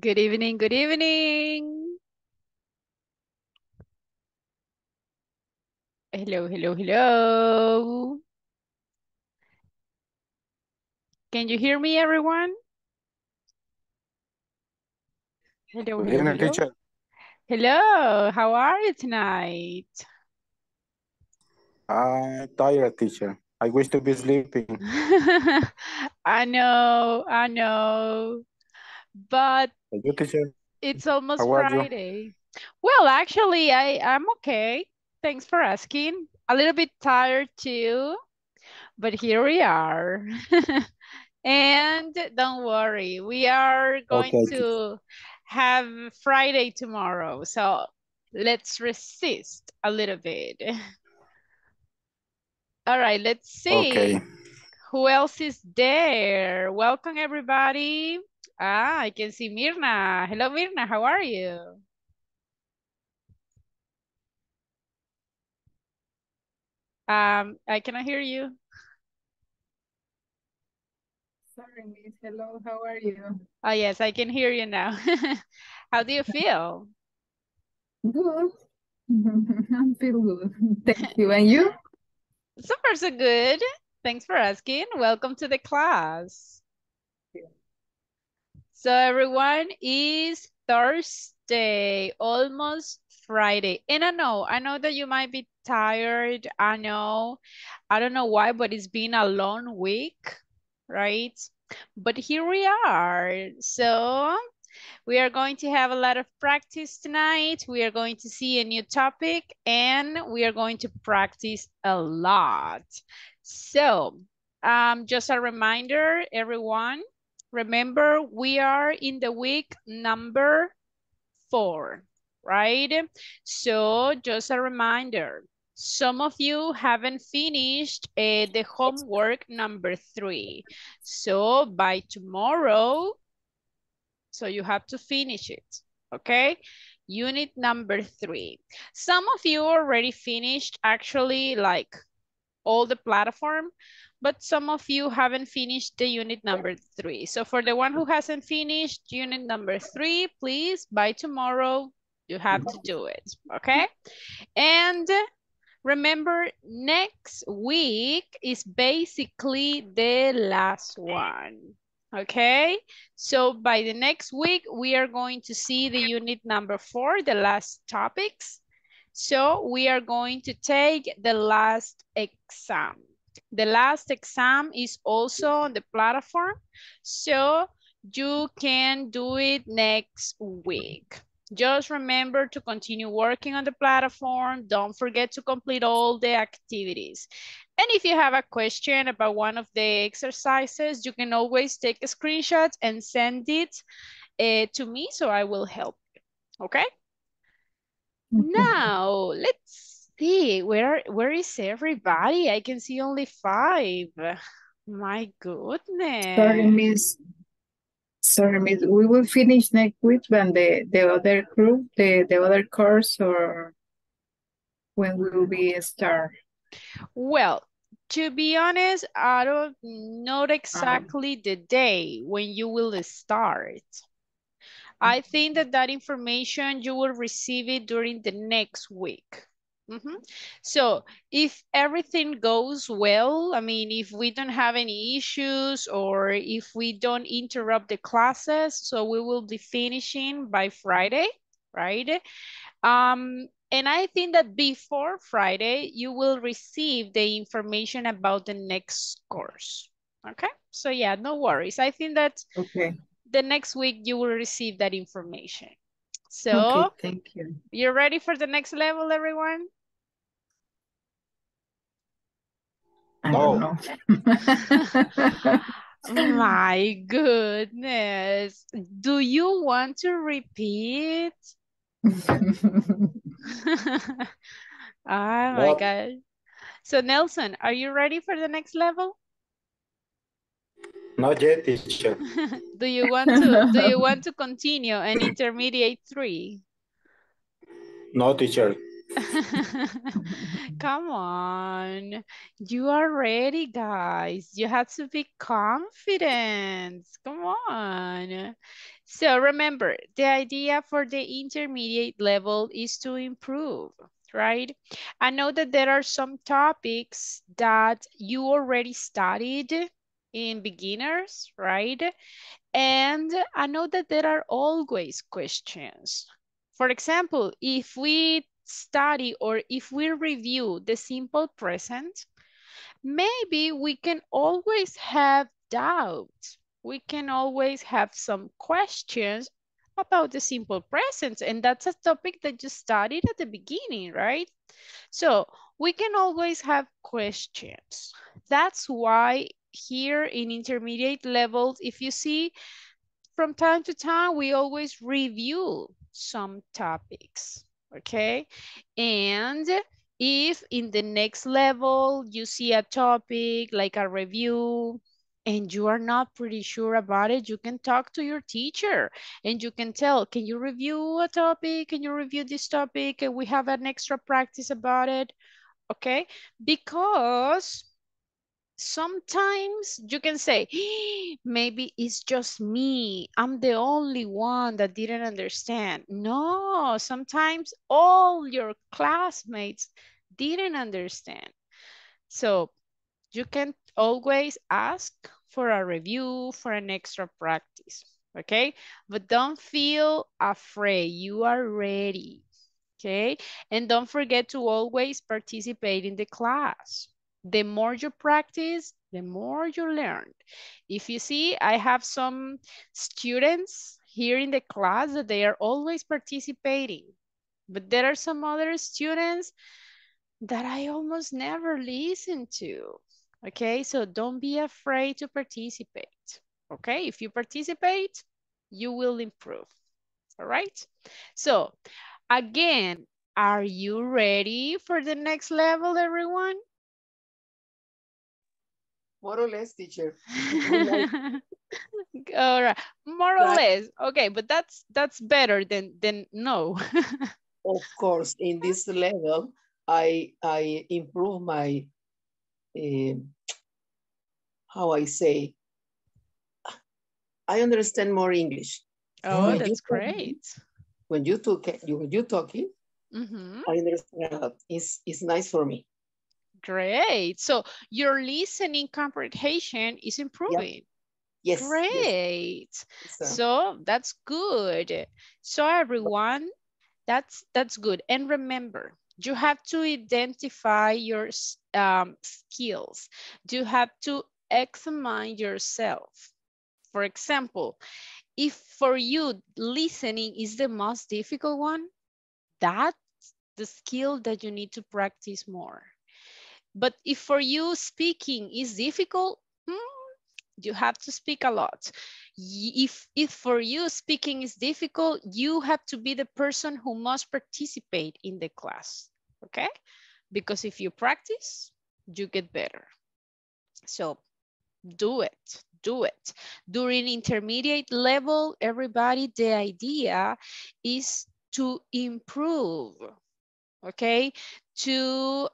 Good evening, good evening. Hello, hello, hello. Can you hear me, everyone? Hello, good evening, teacher. Hello, how are you tonight? I'm tired, teacher. I wish to be sleeping. I know, but it's almost Friday. Well, actually, I'm okay. Thanks for asking. A little bit tired too, but here we are. And don't worry, we are going to have Friday tomorrow. So let's resist a little bit. All right, let's see who else is there. Welcome, everybody. Ah, I can see Mirna. Hello, Mirna. How are you? I cannot hear you. Sorry, miss. Hello, how are you? Oh, yes, I can hear you now. How do you feel? Good. I feel good. Thank you. And you? So far, so good. Thanks for asking. Welcome to the class. So everyone, is Thursday, almost Friday. And I know that you might be tired. I know, I don't know why, but it's been a long week, right? But here we are. So we are going to have a lot of practice tonight. We are going to see a new topic and we are going to practice a lot. So just a reminder, everyone, remember, we are in the week number 4, right? So just a reminder, some of you haven't finished the homework number 3. So by tomorrow, so you have to finish it, okay? Unit number 3. Some of you already finished actually like all the platform, but some of you haven't finished the unit number 3. So for the one who hasn't finished unit number 3, please, by tomorrow, you have to do it, okay? And remember, next week is basically the last one, okay? So by the next week, we are going to see the unit number 4, the last topics. So we are going to take the last exam. The last exam is also on the platform, so you can do it next week. Just remember to continue working on the platform. Don't forget to complete all the activities. And if you have a question about one of the exercises, you can always take a screenshot and send it to me, so I will help you, okay? Now, let's see, where is everybody? I can see only 5. My goodness. Sorry, miss. We will finish next week when the other group, the other course, or when we will be start. Well, to be honest, I don't know exactly the day when you will start. I think that information you will receive it during the next week. So if everything goes well, I mean, if we don't have any issues or if we don't interrupt the classes, so we will be finishing by Friday, right? And I think that before Friday, you will receive the information about the next course, okay? So yeah, no worries. I think that the next week you will receive that information. So, thank you. You're ready for the next level, everyone? I don't know. My goodness. Do you want to repeat? My God. So, Nelson, are you ready for the next level? Not yet, teacher. Do you want to continue in intermediate 3? No, teacher. Come on. You are ready, guys. You have to be confident. Come on. So remember, the idea for the intermediate level is to improve, right? I know that there are some topics that you already studied in beginners, right? And I know that there are always questions. For example, if we study or if we review the simple present, maybe we can always have doubts. We can always have some questions about the simple present. And that's a topic that you studied at the beginning, right? So we can always have questions. That's why here in intermediate levels, if you see, from time to time, we always review some topics, okay? And if in the next level you see a topic like a review and you are not pretty sure about it, you can talk to your teacher and you can tell, can you review a topic? Can you review this topic? And we have an extra practice about it, okay? Because sometimes you can say, maybe it's just me. I'm the only one that didn't understand. No, sometimes all your classmates didn't understand. So you can always ask for a review, for an extra practice, okay? But don't feel afraid. You are ready, okay? And don't forget to always participate in the class. The more you practice, the more you learn. If you see, I have some students here in the class that they are always participating, but there are some other students that I almost never listen to, okay? So don't be afraid to participate, okay? If you participate, you will improve, all right? So again, are you ready for the next level, everyone? More or less, teacher. All right, more or less. Okay, but that's better than no. Of course, in this level, I improve my how I say. I understand more English. Oh, when that's great. When you talk, when you talking, I understand a lot. It's nice for me. Great. So your listening comprehension is improving. Yes. Great. Yes. So that's good. So everyone, that's good. And remember, you have to identify your skills. You have to examine yourself. For example, if for you listening is the most difficult one, that's the skill that you need to practice more. But if for you speaking is difficult, you have to speak a lot. If for you speaking is difficult, you have to be the person who must participate in the class, okay? Because if you practice, you get better. So do it, do it. During intermediate level, everybody, the idea is to improve, okay? To,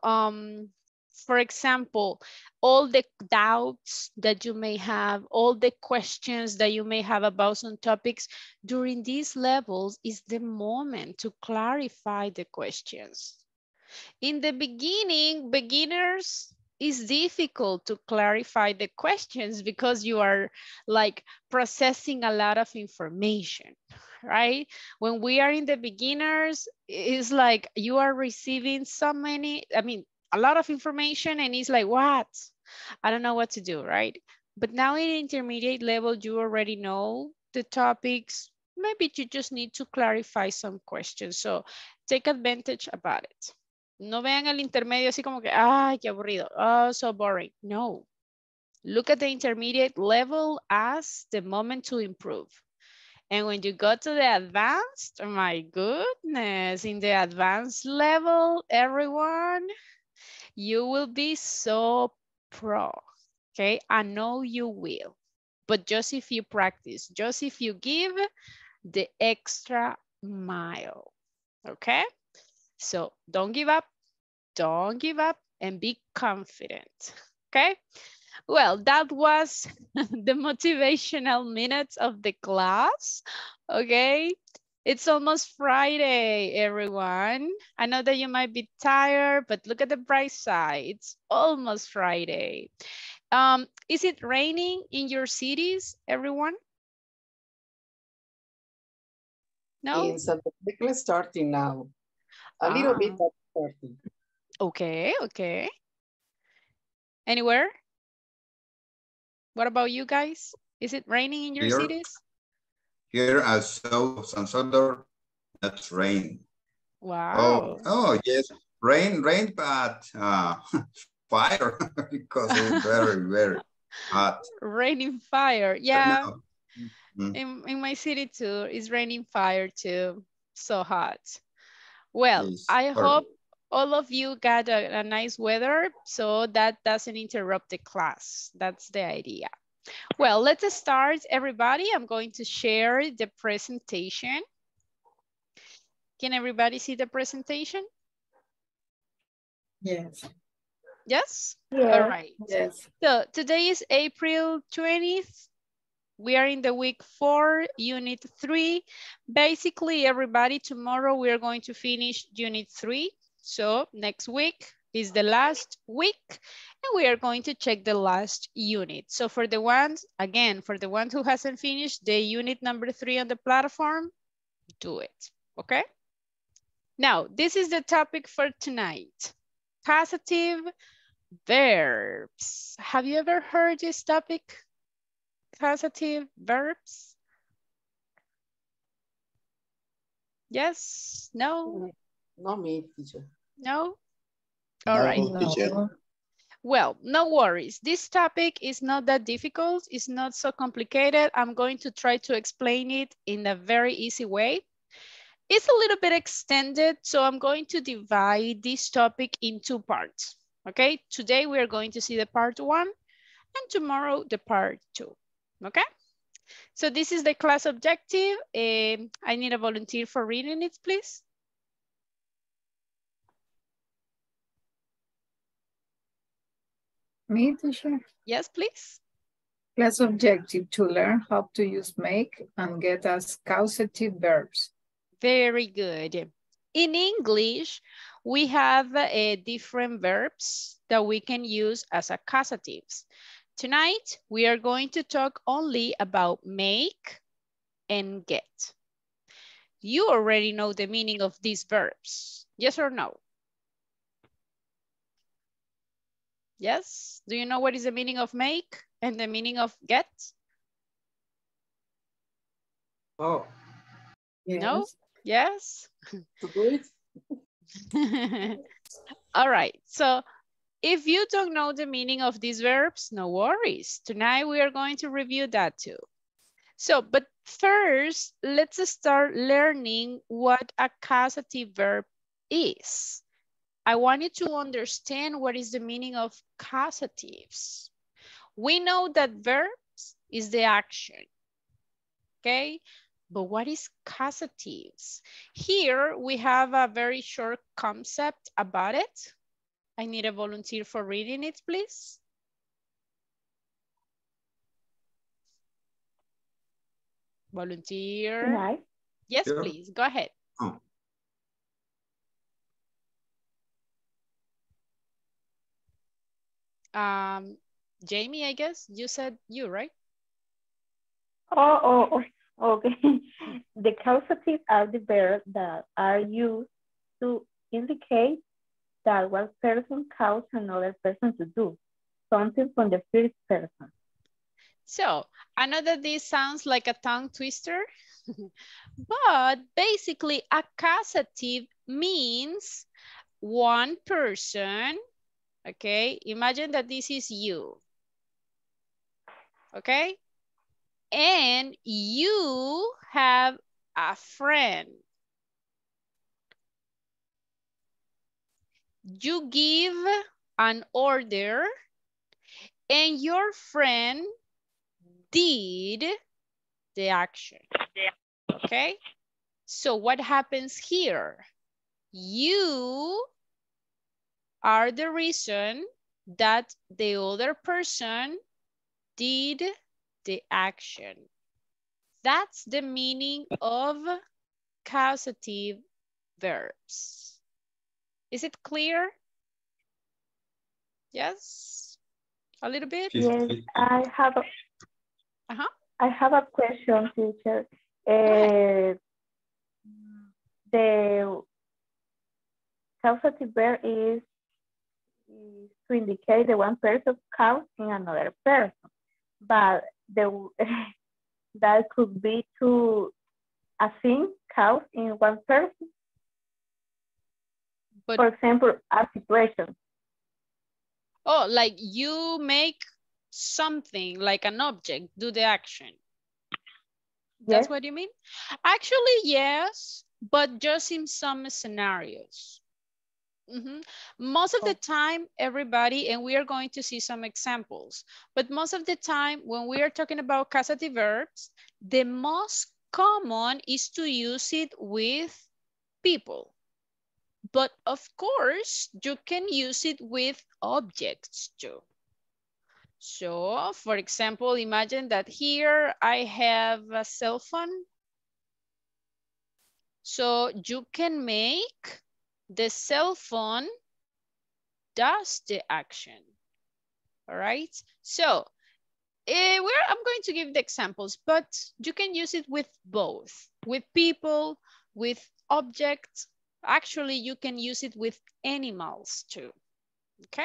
for example, all the doubts that you may have, all the questions that you may have about some topics, during these levels is the moment to clarify the questions. In the beginning, beginners, it's difficult to clarify the questions because you are like processing a lot of information, right? When we are in the beginners, it's like you are receiving so many, a lot of information, and it's like, what? I don't know what to do, right? But now in intermediate level, you already know the topics. Maybe you just need to clarify some questions. So take advantage about it. No vean el intermedio así como que, ay, qué aburrido. Oh, so boring. No. Look at the intermediate level as the moment to improve. And when you go to the advanced, oh my goodness, in the advanced level, everyone, you will be so pro, okay? I know you will, but just if you practice, just if you give the extra mile, okay? So don't give up and be confident, okay? Well, that was the motivational minutes of the class, okay? It's almost Friday, everyone. I know that you might be tired, but look at the bright side. It's almost Friday. Is it raining in your cities, everyone? No? In Santa Tecla, starting now. A little bit at 30. Okay, okay. Anywhere? What about you guys? Is it raining in your cities? Here at South San Salvador, that's rain. Wow. Oh yes, rain, but fire because it's very hot. Raining fire, yeah. Mm-hmm. In my city too, it's raining fire too. So hot. Well, it's hope all of you got a nice weather so that doesn't interrupt the class. That's the idea. Well, let's start, everybody. I'm going to share the presentation. Can everybody see the presentation? Yes. Yes? Yeah. All right. Yes. So today is April 20th. We are in the week 4, unit 3. Basically, everybody, tomorrow we are going to finish unit 3. So next week is the last week and we are going to check the last unit. So for the ones, again, for the one who hasn't finished the unit number 3 on the platform, do it, okay? Now, this is the topic for tonight, positive verbs. Have you ever heard this topic, positive verbs? Yes, no? Not me, teacher. No? All right. No. Well, no worries. This topic is not that difficult. It's not so complicated. I'm going to try to explain it in a very easy way. It's a little bit extended, so I'm going to divide this topic in 2 parts, okay? Today, we are going to see the part 1 and tomorrow, the part 2, okay? So this is the class objective. I need a volunteer for reading it, please. Me, teacher? Yes, please. Class objective: to learn how to use make and get us causative verbs. Very good. In English, we have different verbs that we can use as a causatives. Tonight, we are going to talk only about make and get. You already know the meaning of these verbs, yes or no? Yes, do you know what is the meaning of make and the meaning of get? Oh. Yes. No? Yes? All right, so if you don't know the meaning of these verbs, no worries. Tonight we are going to review that too. So, but first, let's start learning what a causative verb is. I wanted to understand what is the meaning of causatives. We know that verbs is the action, okay? But what is causatives? Here we have a very short concept about it. I need a volunteer for reading it, please. Volunteer. Hi. Yes, yeah. Please, go ahead. Oh. Jamie, I guess you said you, right? Oh, okay. The causatives are the verbs that are used to indicate that one person caused another person to do something from the first person. So I know that this sounds like a tongue twister, but basically a causative means one person. Okay, imagine that this is you, okay? And you have a friend. You give an order and your friend did the action, okay? So what happens here? You are the reason that the other person did the action. That's the meaning of causative verbs. Is it clear? Yes? A little bit? Yes, I have a, I have a question, teacher. The causative verb is to indicate the one person causing another person, but the that could be to a thing caused in one person. But, for example, a situation. Oh, like you make something, like an object, do the action. Yes. That's what you mean? Actually, yes, but just in some scenarios. Mm-hmm. Most of the time, everybody, and we are going to see some examples, but most of the time when we are talking about causative verbs, the most common is to use it with people. But of course, you can use it with objects too. So, for example, imagine that here I have a cell phone. So you can make the cell phone does the action, all right? So I'm going to give the examples, but you can use it with both, with people, with objects. Actually, you can use it with animals too, okay?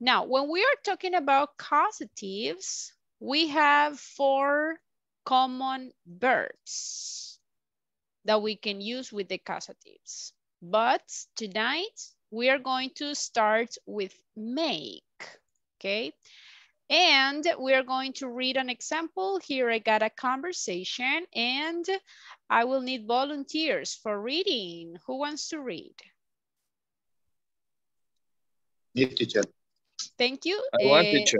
Now, when we are talking about causatives, we have 4 common verbs that we can use with the causatives. But tonight, we are going to start with make, okay? And we are going to read an example. Here I got a conversation and I will need volunteers for reading. Who wants to read? Yes, teacher. Thank you. I want teacher.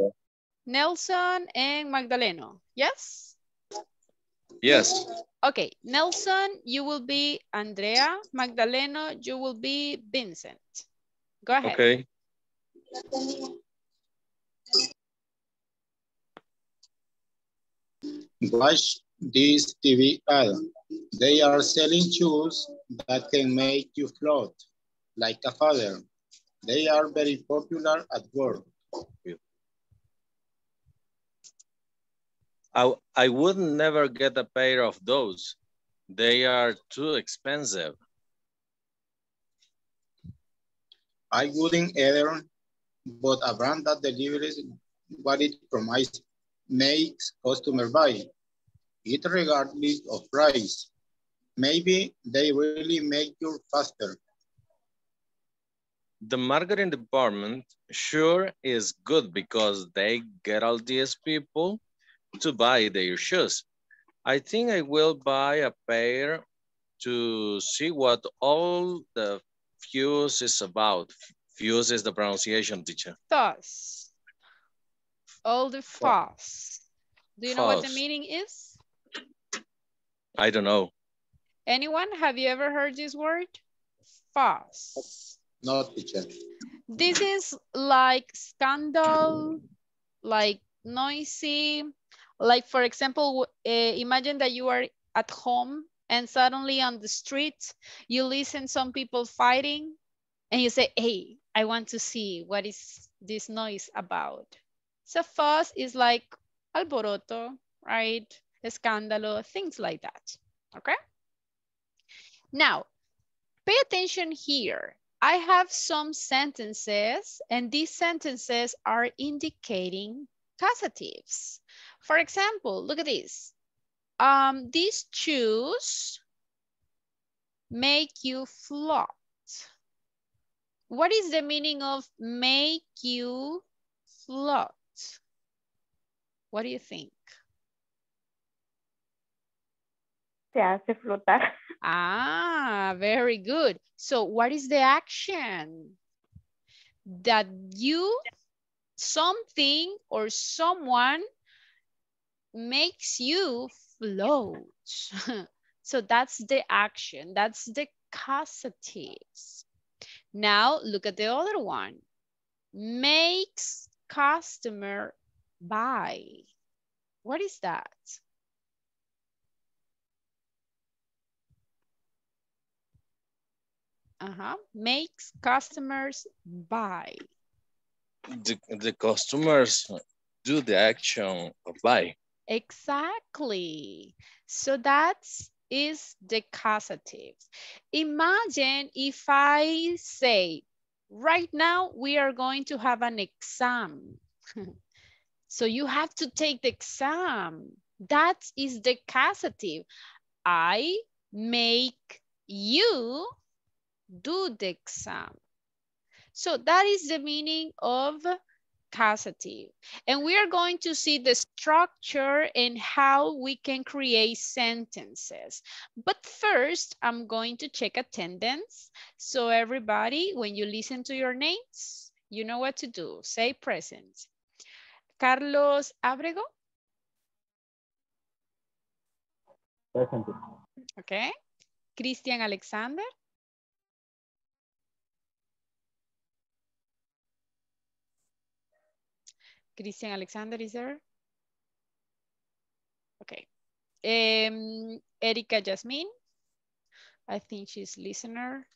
Nelson and Magdalena, yes? Yes. Okay, Nelson, you will be Andrea. Magdalena, you will be Vincent. Go ahead. Okay. Watch this TV ad. They are selling shoes that can make you float like a feather. They are very popular at work. I would never get a pair of those. They are too expensive. I wouldn't either, but a brand that delivers what it promises makes customers buy it regardless of price. Maybe they really make you faster. The marketing department sure is good because they get all these people to buy their shoes. I think I will buy a pair to see what all the fuse is about. Fuse is the pronunciation, teacher. Fuss. All the fuss. Do you know what the meaning is? I don't know. Anyone? Have you ever heard this word? Fuss. No, teacher. This is like scandal, like noisy. Like, for example, imagine that you are at home and suddenly on the street, you listen some people fighting and you say, hey, I want to see what is this noise about. So fuss is like alboroto, right? Escándalo, things like that, okay? Now, pay attention here. I have some sentences and these sentences are indicating causatives. For example, look at this. These shoes make you float. What is the meaning of make you float? What do you think? Te hace flotar. Ah, very good. So what is the action? That you something or someone makes you float. So that's the action. That's the causatives. Now look at the other one. makes customer buy. What is that? Makes customers buy. The customers do the action of buy. Exactly. So that is the causative. Imagine if I say, right now we are going to have an exam. So you have to take the exam. That is the causative. I make you do the exam. So that is the meaning of causative. And we are going to see the structure and how we can create sentences. But first, I'm going to check attendance. So everybody, when you listen to your names, you know what to do. Say present. Carlos Abrego. Present. Okay. Christian Alexander. Christian Alexander is there? Okay. Erika Jasmine. I think she's listener.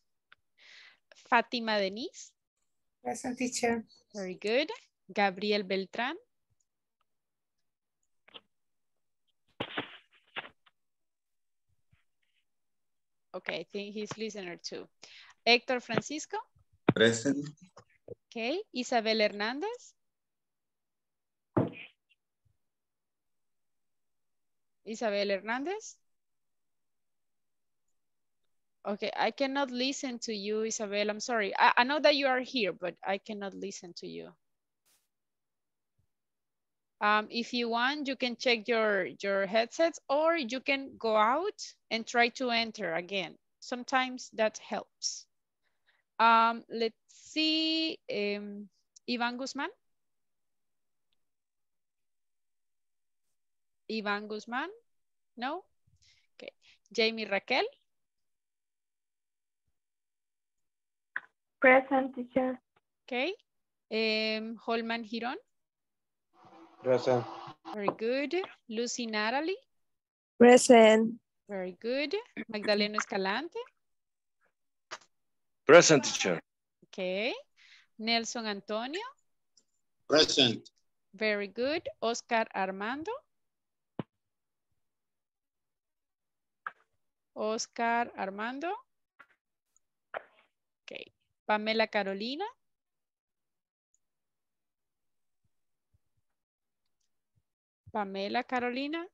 Fatima Denise. Present, teacher. Very good. Gabriel Beltran. Okay, I think he's listener too. Hector Francisco. Present. Okay. Isabel Hernandez. Isabel Hernandez. Okay, I cannot listen to you, Isabel. I'm sorry. I know that you are here, but I cannot listen to you. If you want, you can check your headsets, or you can go out and try to enter again. Sometimes that helps. Let's see. Ivan Guzman. Ivan Guzman, no? Okay. Jamie Raquel. Present, teacher. Okay. Holman Giron. Present. Very good. Lucy Natalie. Present. Very good. Magdalena Escalante. Present, teacher. Okay. Nelson Antonio. Present. Very good. Oscar Armando. Oscar Armando. Okay. Pamela Carolina. Pamela Carolina.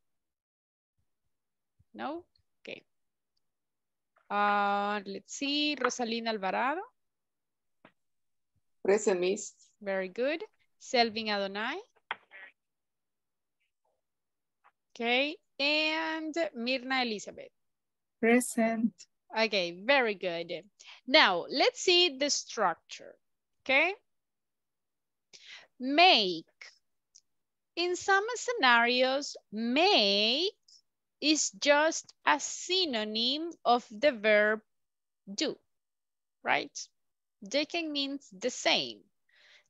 No? Okay. Let's see. Rosalina Alvarado. Present, miss. Very good. Selvin Adonai. Okay. And Mirna Elizabeth. Present. Okay, very good. Now, let's see the structure, okay? Make. In some scenarios, make is just a synonym of the verb do, right? They can mean the same.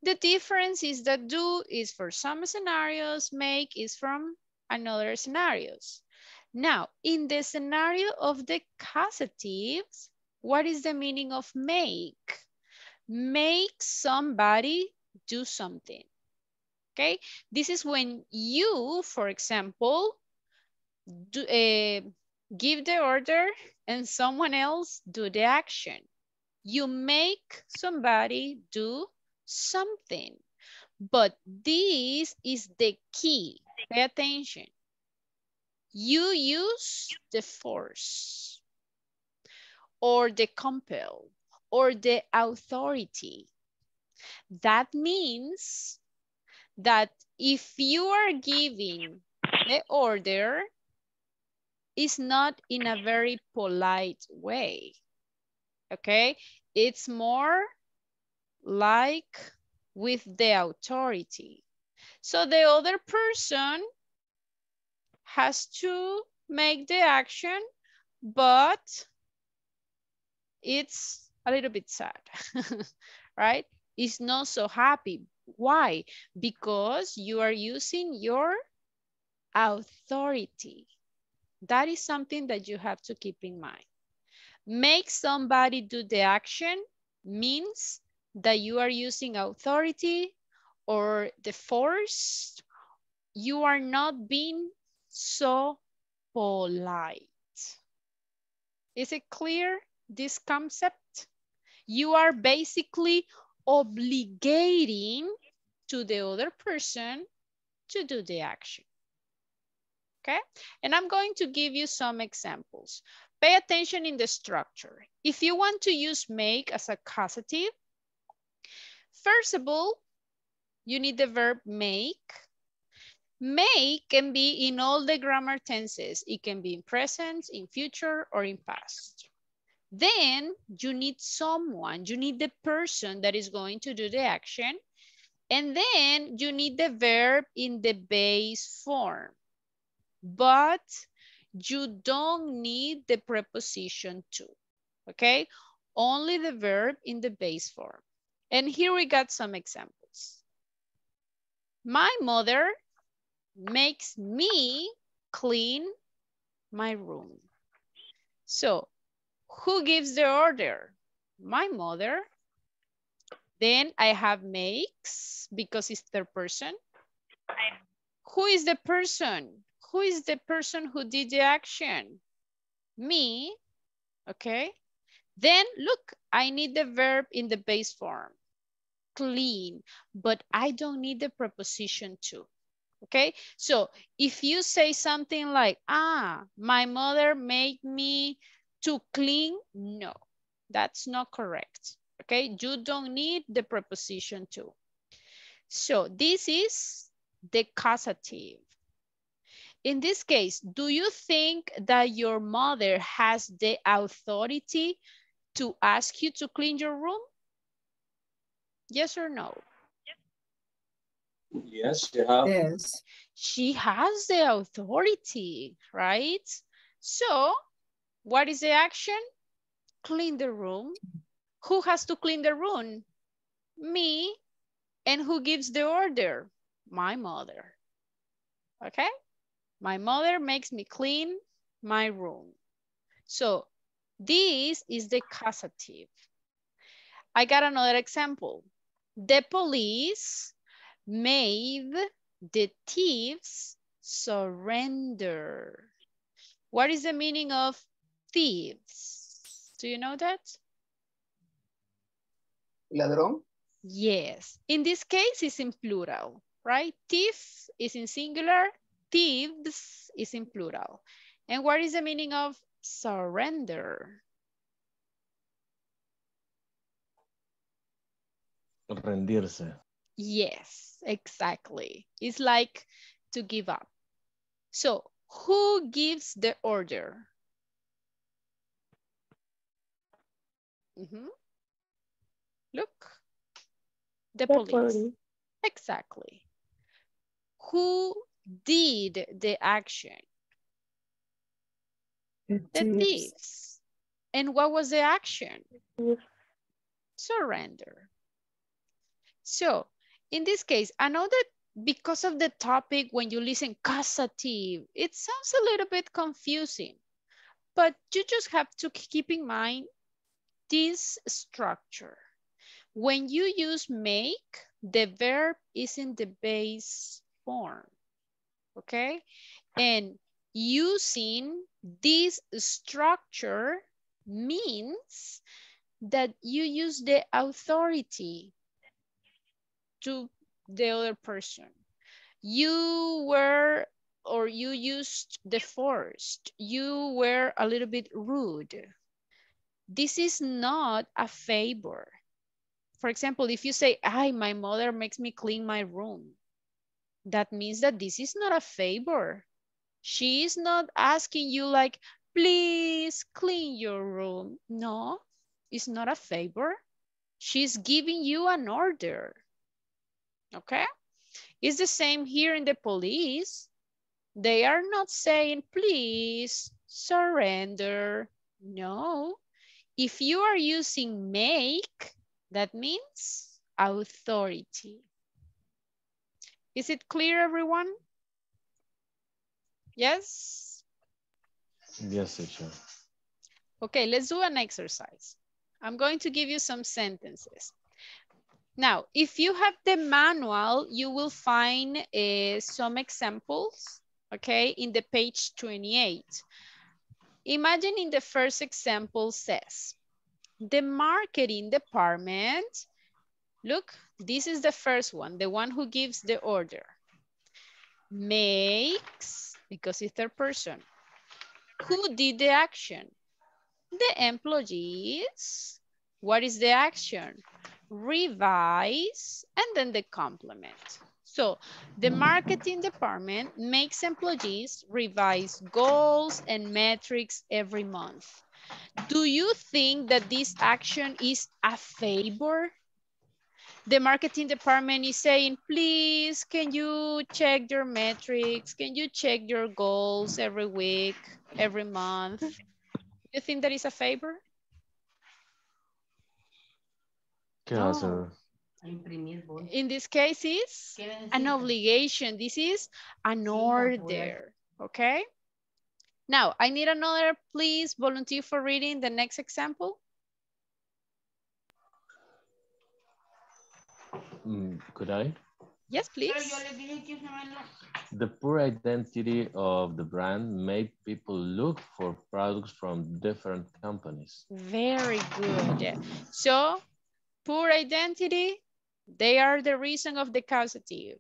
The difference is that do is for some scenarios, make is from another scenarios. Now, in the scenario of the causatives, what is the meaning of make? Make somebody do something, okay? This is when you, for example, give the order and someone else do the action. You make somebody do something, but this is the key. Pay attention. You use the force or the compel or the authority. That means that if you are giving the order, it's not in a very polite way, okay? It's more like with the authority. So the other person has to make the action, but it's a little bit sad, right? is not so happy. Why? Because you are using your authority. That is something that you have to keep in mind. Make somebody do the action means that you are using authority or the force. You are not being so polite. Is it clear, this concept? You are basically obligating to the other person to do the action. Okay? And I'm going to give you some examples. Pay attention in the structure. If you want to use make as a causative, first of all, you need the verb make. Make can be in all the grammar tenses. It can be in present, in future, or in past. Then you need someone, you need the person that is going to do the action. And then you need the verb in the base form. But you don't need the preposition to, okay? Only the verb in the base form. And here we got some examples. My mother makes me clean my room. So, who gives the order? My mother. Then I have makes because it's third person. Who is the person? Who is the person who did the action? Me, okay? Then look, I need the verb in the base form, clean, but I don't need the preposition to. Okay, so if you say something like, my mother made me to clean, no, that's not correct. Okay, you don't need the preposition to. So this is the causative. In this case, do you think that your mother has the authority to ask you to clean your room? Yes or no? Yes, she has. Yes. She has the authority, right? So, what is the action? Clean the room. Who has to clean the room? Me. And who gives the order? My mother. Okay? My mother makes me clean my room. So, this is the causative. I got another example. The police made the thieves surrender. What is the meaning of thieves? Do you know that? Ladrón? Yes. In this case, it's in plural, right? Thief is in singular. Thieves is in plural. And what is the meaning of surrender? Rendirse. Yes, exactly. It's like to give up. So, who gives the order? Look, the police. Exactly. Who did the action? The thieves. And what was the action? Surrender. So, in this case, I know that because of the topic, when you listen causative, it sounds a little bit confusing, but you just have to keep in mind this structure. When you use make, the verb is in the base form, okay? And using this structure means that you use the authority to the other person. You were, or you used the force. You were a little bit rude. This is not a favor. For example, if you say, my mother makes me clean my room, that means that this is not a favor. She is not asking you like, please clean your room. No, it's not a favor. She's giving you an order. Okay, it's the same here in the police. They are not saying, please surrender. No, if you are using make, that means authority. Is it clear, everyone? Yes? Yes, teacher. Okay, let's do an exercise. I'm going to give you some sentences. Now, if you have the manual, you will find some examples, okay, in the page 28. Imagine in the first example says, the marketing department, look, this is the first one, the one who gives the order, makes, because it's their person, who did the action? The employees. What is the action? Revise, and then the complement. So the marketing department makes employees revise goals and metrics every month. Do you think that this action is a favor? The marketing department is saying, please, can you check your metrics? Can you check your goals every week, every month? You think that is a favor? No. In this case, it's an obligation. This is an order, okay? Now, I need another, please volunteer for reading the next example. Could I? Yes, please. The poor identity of the brand made people look for products from different companies. Very good. So, poor identity, they are the reason of the causative.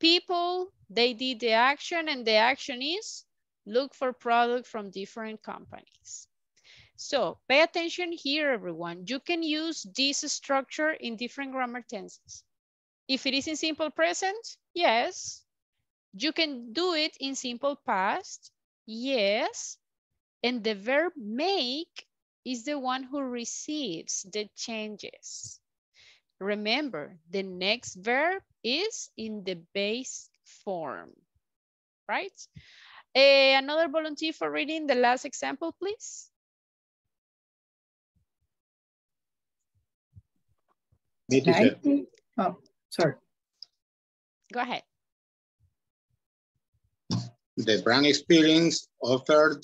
People, they did the action, and the action is look for products from different companies. So pay attention here, everyone. You can use this structure in different grammar tenses. If it is in simple present, yes. You can do it in simple past, yes. And the verb make is the one who receives the changes. Remember, the next verb is in the base form, right? Another volunteer for reading the last example, please. Oh, sorry. Go ahead. The brand experience offered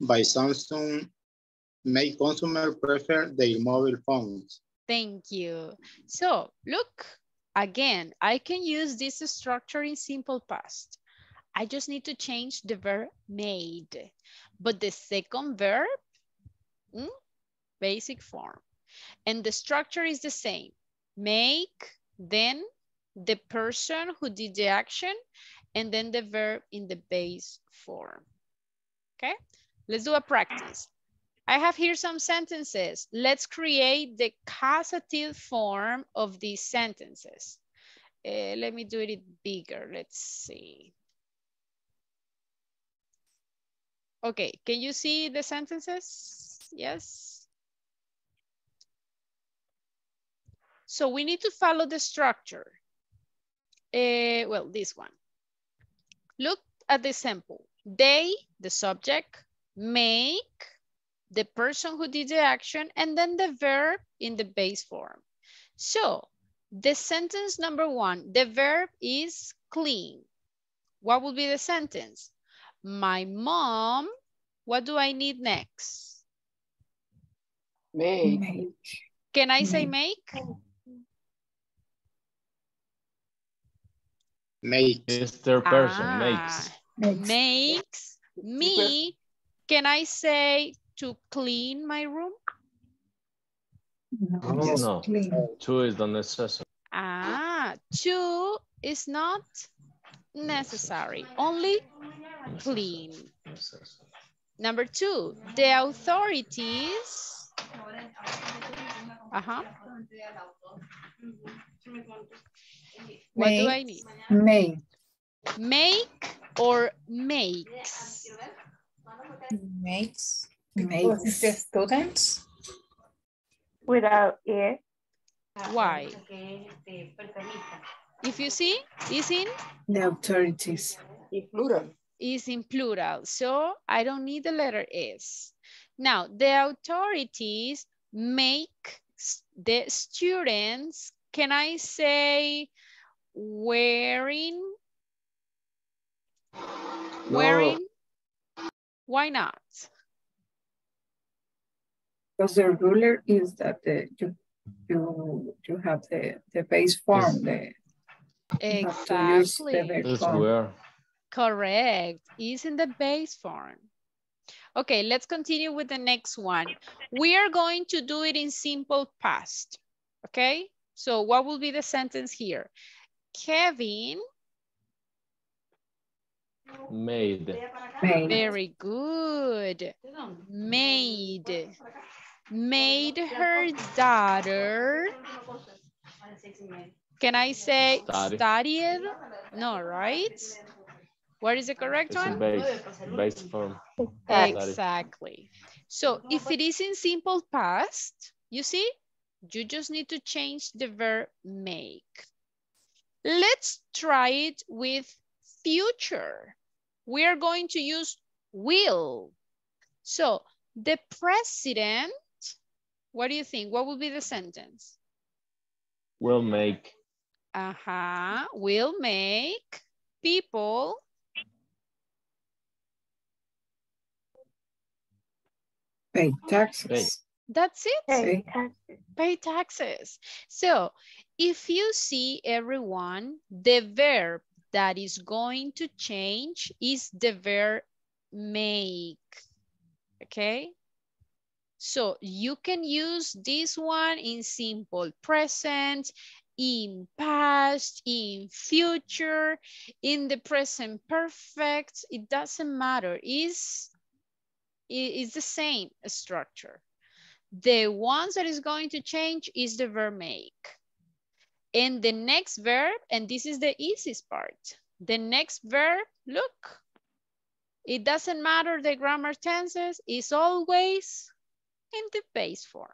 by Samsung make consumers prefer their mobile phones. Thank you. So look, again, I can use this structure in simple past. I just need to change the verb made, but the second verb, basic form. And the structure is the same. Make, then the person who did the action, and then the verb in the base form. Okay, let's do a practice. I have here some sentences. Let's create the causative form of these sentences. Let me do it bigger, let's see. Okay, can you see the sentences? Yes. So we need to follow the structure. Well, this one. Look at the sample. They, the subject, make, the person who did the action, and then the verb in the base form. So the sentence number one, the verb is clean. What would be the sentence? My mom, what do I need next? Make. Can I say make? Make. It's their person, makes. Makes me, can I say to clean my room? No, no. Clean. To is not necessary. To is not necessary. Only clean. Necessary. Number two, the authorities. What do I need? Make. Make or makes? Makes. Makes the students without it. Why? If you see, is in the authorities. In plural. Is in plural. So I don't need the letter S. Now the authorities make the students can I say wearing? No. Wearing? Why not? Because the ruler is that you have the base form. The, exactly. The form. Correct. Is in the base form. Okay, let's continue with the next one. We are going to do it in simple past. Okay, so what will be the sentence here? Kevin made. Very good. Made her daughter. Can I say studied? No, right? What is the correct one? Base form. Exactly. So if it is in simple past, you see, you just need to change the verb make. Let's try it with future. We are going to use will. So the president, what do you think? What would be the sentence? Will make. Will make people. Pay taxes. That's it. Pay taxes. Pay taxes. So if you see, everyone, the verb that is going to change is the verb make. Okay? So you can use this one in simple present, in past, in future, in the present perfect. It doesn't matter. It's the same structure. The ones that is going to change is the verb make. And the next verb, and this is the easiest part, the next verb, look, it doesn't matter the grammar tenses, it's always in the base form.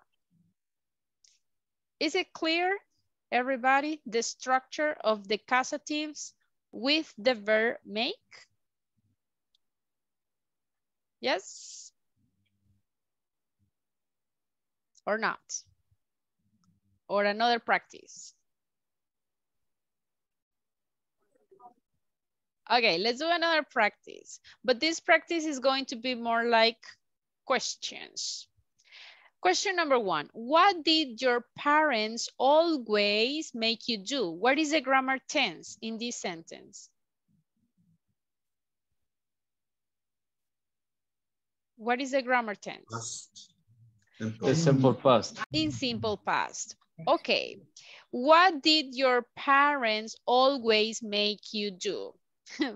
Is it clear, everybody, the structure of the causatives with the verb make? Yes? Or not? Or another practice? Okay, let's do another practice. But this practice is going to be more like questions. Question number one, what did your parents always make you do? What is the grammar tense in this sentence? What is the grammar tense? Past. The simple past. In simple past. Okay. What did your parents always make you do?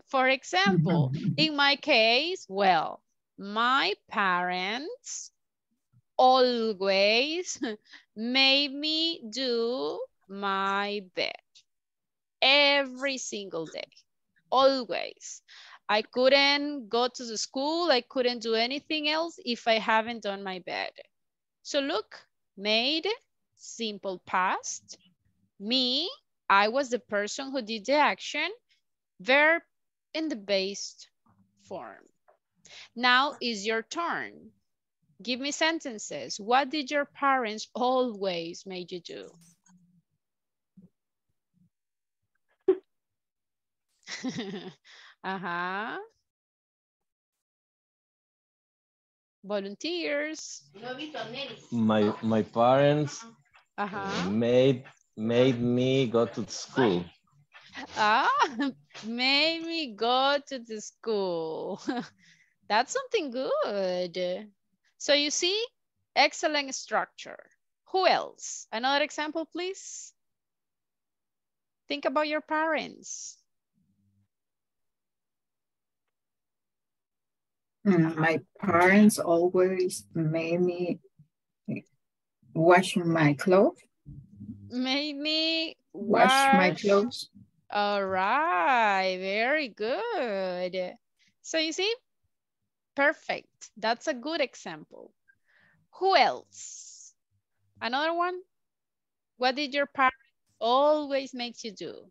For example, in my case, well, my parents always made me do my bed every single day, always. I couldn't go to the school. I couldn't do anything else if I haven't done my bed. So look, made, simple past. Me, I was the person who did the action. Verb in the base form. Now is your turn. Give me sentences. What did your parents always make you do? Volunteers. My parents made me go to school. Made me go to the school. That's something good. So you see, excellent structure. Who else? Another example, please. Think about your parents. My parents always made me wash my clothes. Made me wash my clothes. All right, very good. So you see, perfect. That's a good example. Who else? Another one? What did your parents always make you do?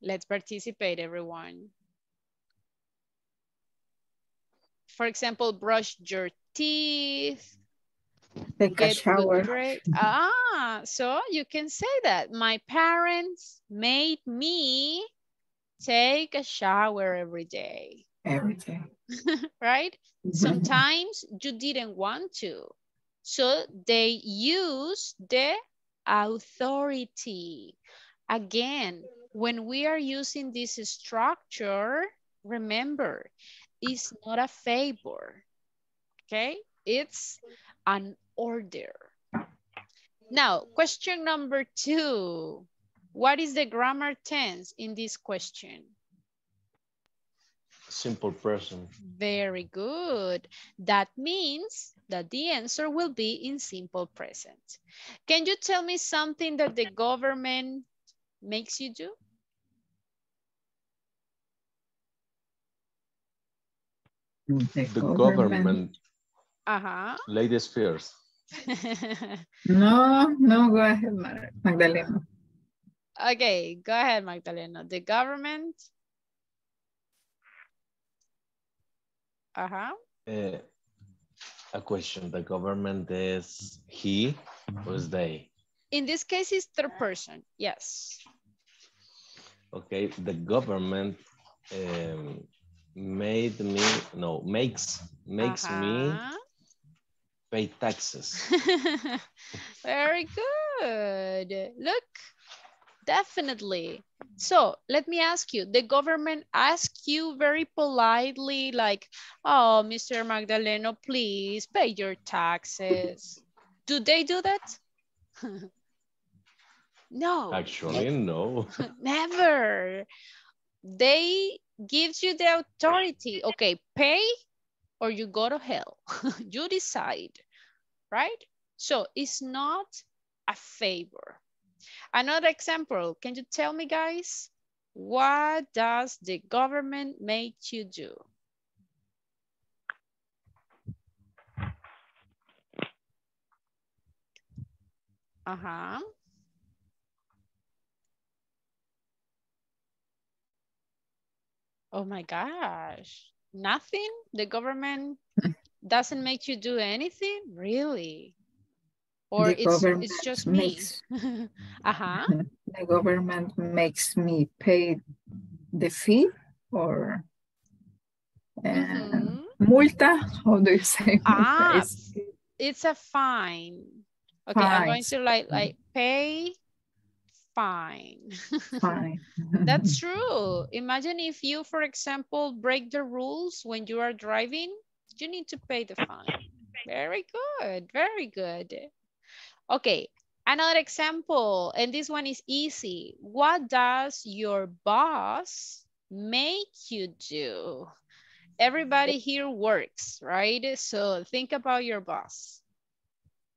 Let's participate, everyone. For example, brush your teeth, Take a shower. Ah, so you can say that. My parents made me take a shower every day. Every day. Right? Mm-hmm. Sometimes you didn't want to. So they use the authority. Again, when we are using this structure, remember, it's not a favor, okay? It's an order. Now, question number 2. What is the grammar tense in this question? Simple present. Very good. That means that the answer will be in simple present. Can you tell me something that the government makes you do? The government. Uh-huh. Ladies first. No, go ahead, Magdalena. Okay, go ahead, Magdalena. The government. Uh-huh. A question, the government is he or is they? In this case, it's third person, yes. Okay, the government makes me pay taxes. Very good. Look, definitely. So let me ask you, the government asks you very politely, like, oh, Mr. Magdaleno, please pay your taxes. Do they do that? No. Actually, no. Never. They give you the authority. Okay, pay or you go to hell. You decide, right? So it's not a favor. Another example, can you tell me, guys, what does the government make you do? Uh-huh. Oh my gosh, nothing? The government doesn't make you do anything? Really? Or it's just me. Uh-huh. The government makes me pay the fee or multa, how do you say? Ah, it's a fine. Okay, fine. I'm going to like pay fine. Fine. That's true. Imagine if you, for example, break the rules when you are driving, you need to pay the fine. Very good, very good. Okay, another example, and this one is easy. What does your boss make you do? Everybody here works, right? So think about your boss.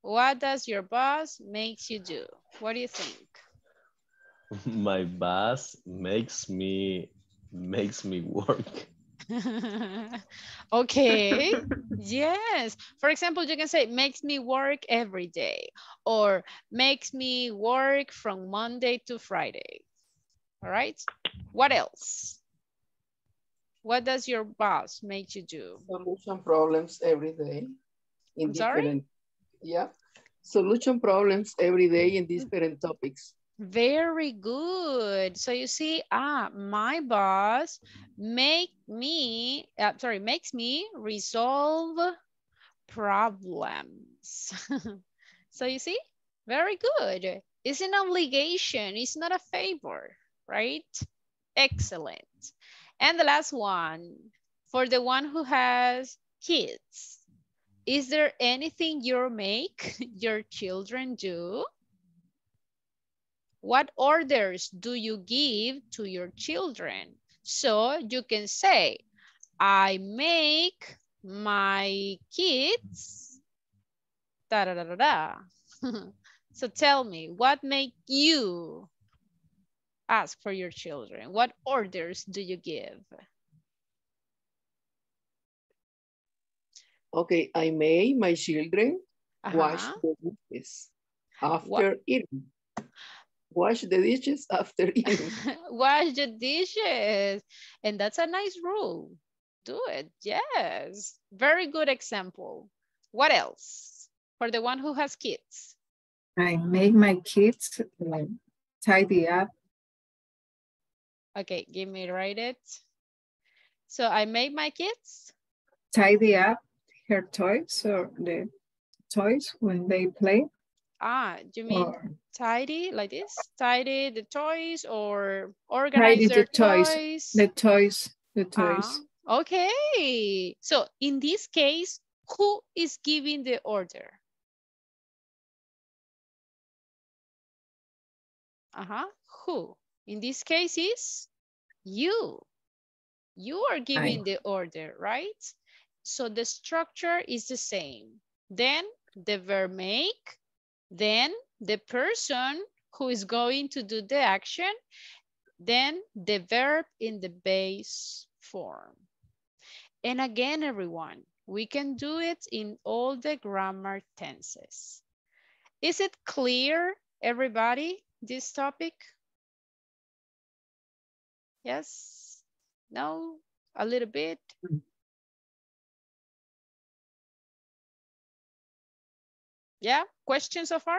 What does your boss make you do? What do you think? My boss makes me work. Okay, yes. For example, you can say, makes me work every day, or makes me work from Monday to Friday. All right, what else? What does your boss make you do? Solution problems every day. In different, yeah. Solution problems every day in different topics. Very good. So you see, my boss makes me resolve problems. So you see, very good. It's an obligation. It's not a favor, right? Excellent. And the last one, for the one who has kids, is there anything you make your children do? What orders do you give to your children? So you can say, I make my kids da da da da. So tell me, what make you ask for your children? What orders do you give? Okay, I make my children wash the dishes after eating. Wash the dishes after eating. Wash the dishes. And that's a nice rule. Do it. Yes. Very good example. What else? for the one who has kids? I make my kids tidy up. Okay, give me, write it. So I make my kids tidy up her toys or the toys when they play. Ah, you mean or tidy like this? Tidy the toys or organize their toys? The toys. Ah, okay. So in this case, who is giving the order? Who? In this case is you. You are giving the order, right? So the structure is the same. Then the verb make, then the person who is going to do the action, then the verb in the base form. And again, everyone, we can do it in all the grammar tenses. Is it clear, everybody, this topic? Yes? No? A little bit? Yeah? Questions so far?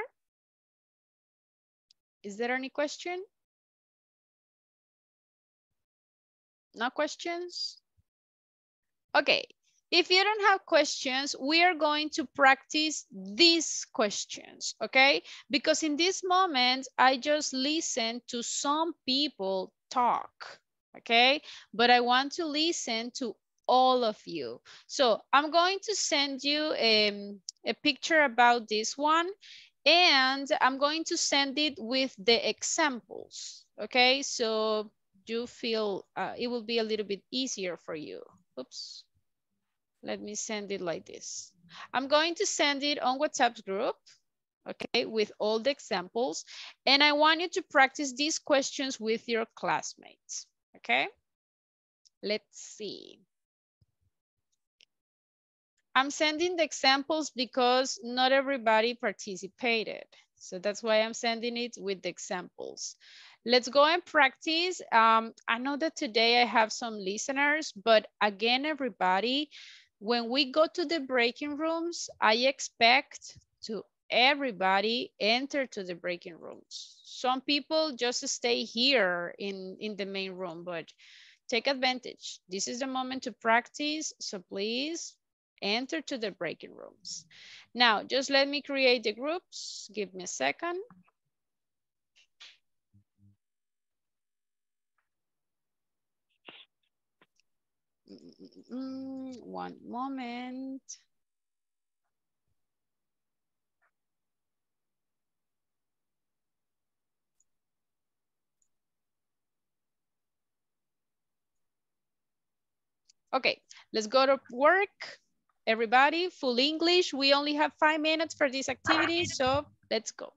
Is there any question? No questions? Okay. If you don't have questions, we are going to practice these questions, okay? Because in this moment, I just listened to some people talk, okay? But I want to listen to all of you. So I'm going to send you a picture about this one, and I'm going to send it with the examples, okay? So you feel it will be a little bit easier for you. Oops. Let me send it like this. I'm going to send it on WhatsApp group, okay, with all the examples. And I want you to practice these questions with your classmates, okay? Let's see. I'm sending the examples because not everybody participated. So that's why I'm sending it with the examples. Let's go and practice. I know that today I have some listeners, but again, everybody, when we go to the breaking rooms, I expect to everybody enter to the breaking rooms. Some people just stay here in the main room, but take advantage. This is the moment to practice, so please enter to the breaking rooms. Now, just let me create the groups. Give me a second. One moment. Okay, let's go to work. Everybody, full English. We only have 5 minutes for this activity, so let's go.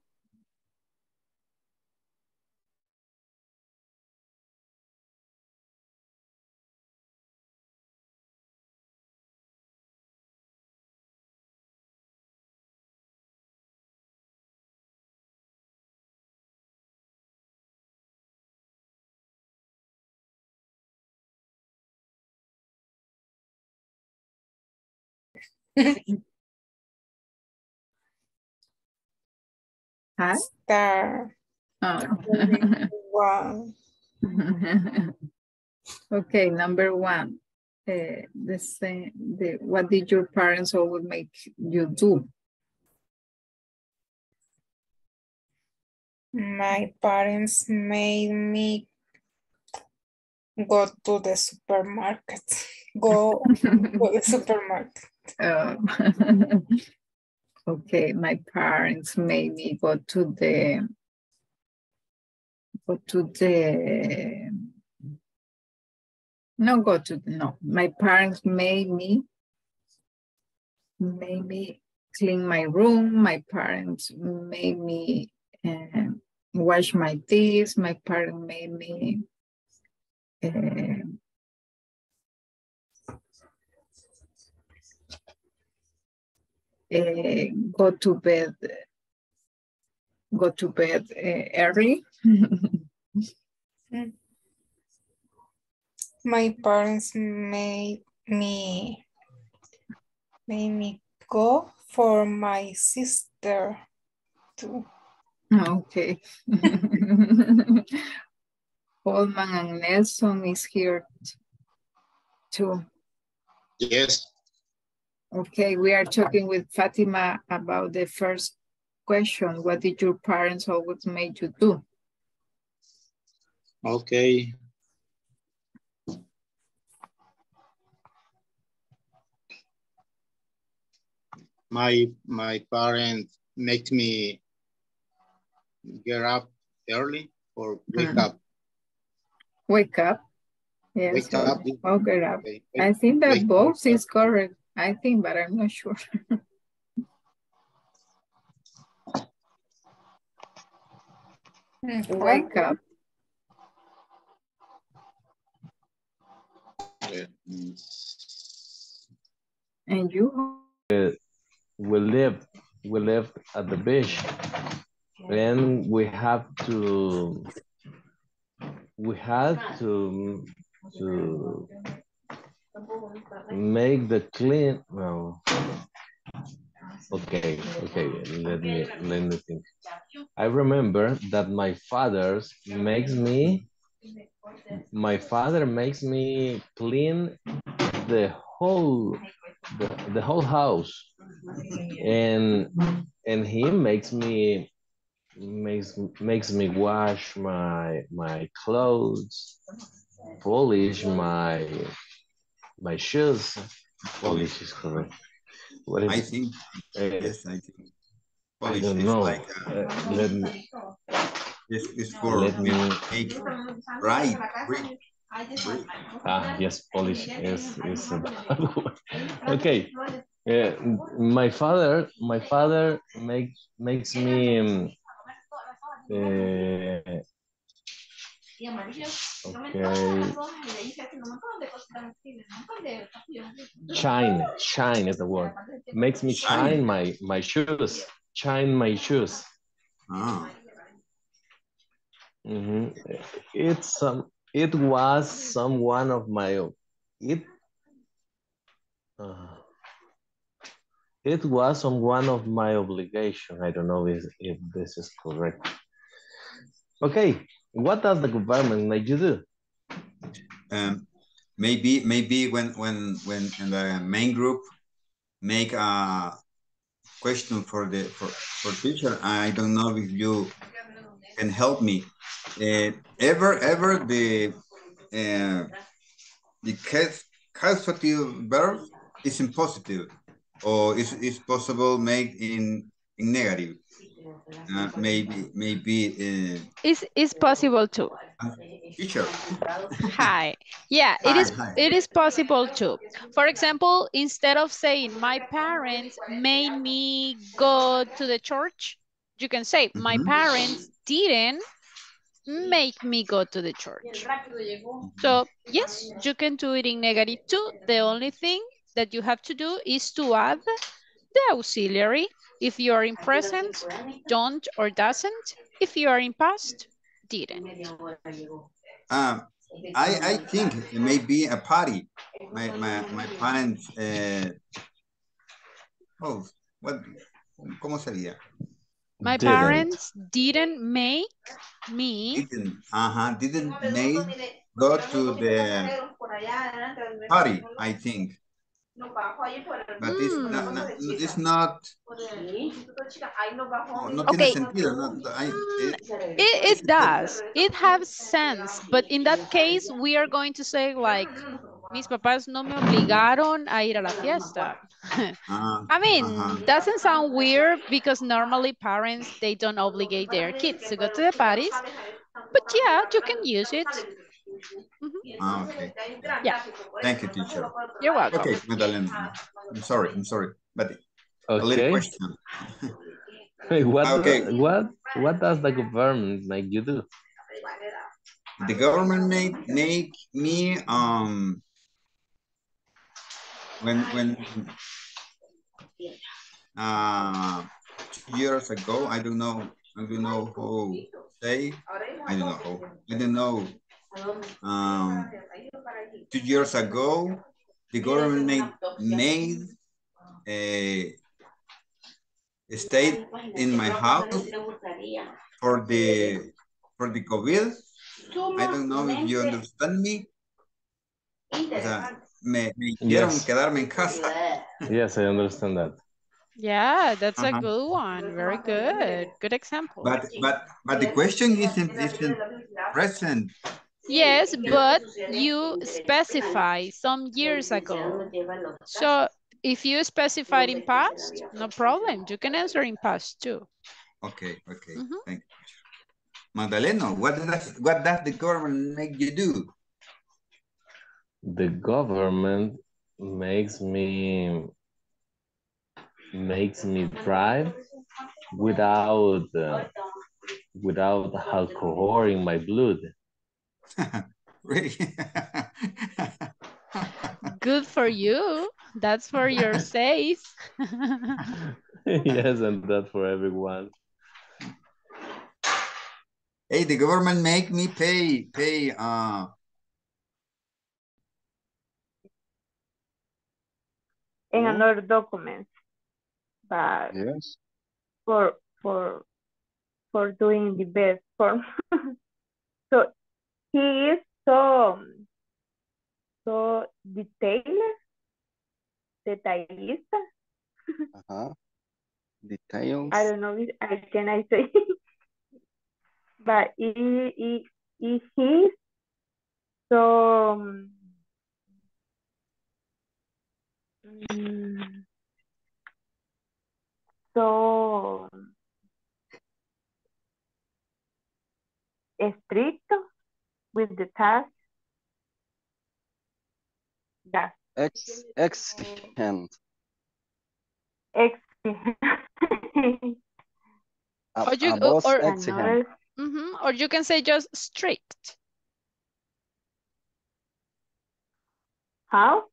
Star. Oh. Wow. Okay, number one. What did your parents always make you do? My parents made me go to the supermarket. Go to the supermarket. Okay, my parents made me my parents made me clean my room. My parents made me wash my teeth. My parents made me go to bed early. My parents made me go for my sister too. Okay. Holman and Nelson is here too. Yes. Okay, we are talking with Fatima about the first question. What did your parents always make you do? Okay. My parents make me get up early or wake up. Wake up. Yes. Wake up. Oh, get up. Okay. I think that both is correct. I think, but I'm not sure. Wake up. And you? We live at the beach, and we have to make the clean. No. Okay. Let me think. I remember that my father makes me clean the whole house, and he makes me wash my clothes, polish my shoes. Polish is correct. What is, I think. Yes, I think. Polish, I don't know. Like a, it's for make right. Yes, Polish is okay. My father makes me okay. Shine is the word. Makes me shine my shoes. Shine my shoes. Oh. Mm-hmm. It was one of my obligation. I don't know if this is correct. Okay, what does the government make you do? Maybe when the main group make a question for teacher, I don't know if you can help me. Ever the causative verb is in positive, or is possible made in negative. Maybe it's possible too. Teacher. Hi. Yeah, it is possible too. For example, instead of saying my parents made me go to the church, you can say my parents didn't make me go to the church. So yes, you can do it in negative too. The only thing that you have to do is to add the auxiliary. If you are in present, don't or doesn't. If you are in past, didn't. I think it may be a party. My parents. What? ¿Cómo sería? My parents didn't make me. Didn't make go to the party, I think. But it's not okay. It does. It has sense. But in that case, we are going to say like, mis papás no me obligaron a ir a la fiesta. I mean, doesn't sound weird because normally parents, they don't obligate their kids to go to the parties. But yeah, you can use it. Okay. Yeah. Thank you, teacher. You're welcome. Okay, Magdalena. I'm sorry. But okay. A little question. Hey, what does the government make you do? The government make me when 2 years ago, I don't know who say, I don't know. 2 years ago, the government made stayed in my house for the COVID. I don't know if you understand me. O sea, me hicieron quedarme en casa. Yes, I understand that. Yeah, that's a good one. Very good. Good example. But the question isn't present. Yes, but you specify some years ago. So if you specified in past, no problem. You can answer in past too. Okay, okay. Mm-hmm. Thank you. Magdalena, what does the government make you do? The government makes me drive without alcohol in my blood. Really? Good for you. That's for your safe. Yes, and that for everyone. Hey, the government make me pay in another document, but yes, for doing the best form. So he is so detailista. Details. I don't know if I can say, but he is so. So estricto with the task. Yes. Exigent. Or you can say just strict. How?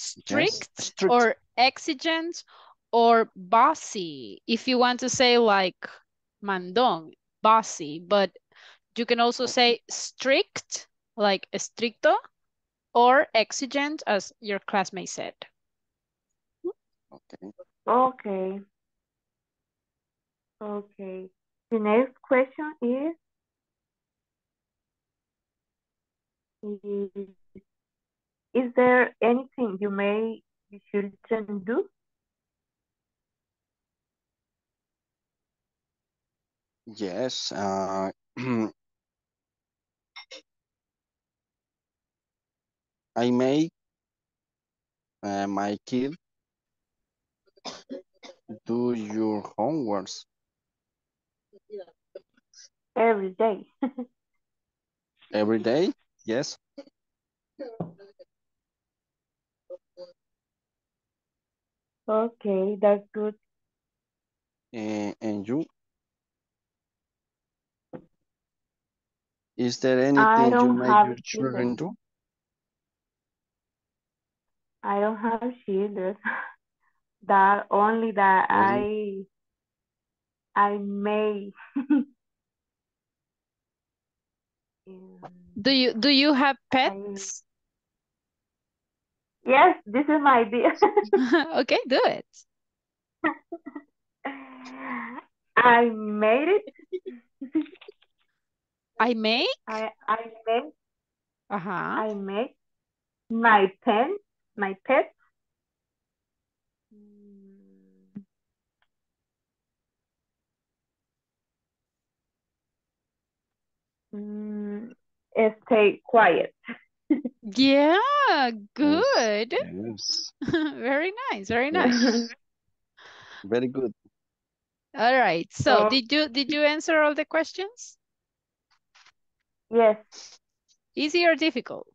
Strict, yes, strict or exigent or bossy. If you want to say like mandón, bossy, but you can also say strict, like estricto, or exigent, as your classmate said. Okay. Okay. Okay. The next question is there anything you shouldn't do? Yes. I make my kid do your homeworks every day. Every day? Yes. Okay, that's good. And you? Is there anything you make your children do? I don't have children. That only that really? I may. Do you have pets? Yes, this is my idea. Okay, do it. I make my pet. Stay quiet. Yeah, good. Yes. Very nice, very nice. Yes. Very good. All right. So, did you answer all the questions? Yes. Easy or difficult?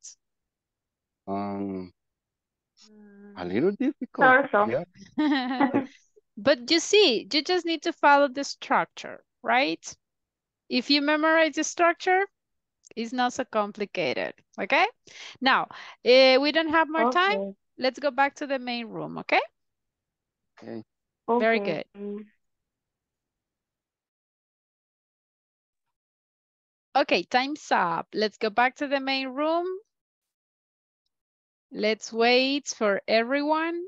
A little difficult. Also. Yeah. But you see, you just need to follow the structure, right? If you memorize the structure, it's not so complicated, okay? Now, we don't have more time. Let's go back to the main room, okay? Okay. Very good. Okay, time's up. Let's go back to the main room. Let's wait for everyone.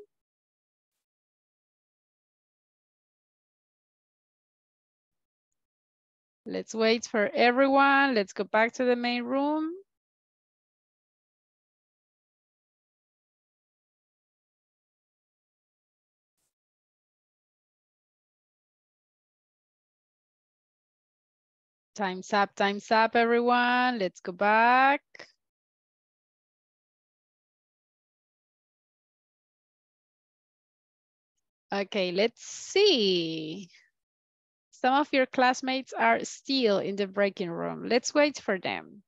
Let's wait for everyone. Let's go back to the main room. Time's up, everyone. Let's go back. Okay, let's see. Some of your classmates are still in the breaking room. Let's wait for them.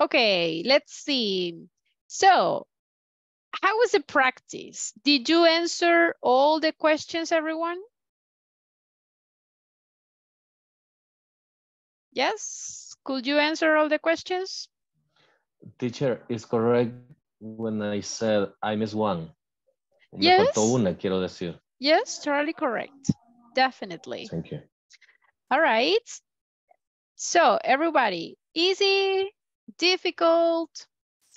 Okay, let's see. So, how was the practice? Did you answer all the questions, everyone? Yes, could you answer all the questions? Teacher, is correct when I said I missed one. Yes. Me faltó una, quiero decir. Yes, totally correct. Definitely. Thank you. All right. So, everybody, easy, difficult,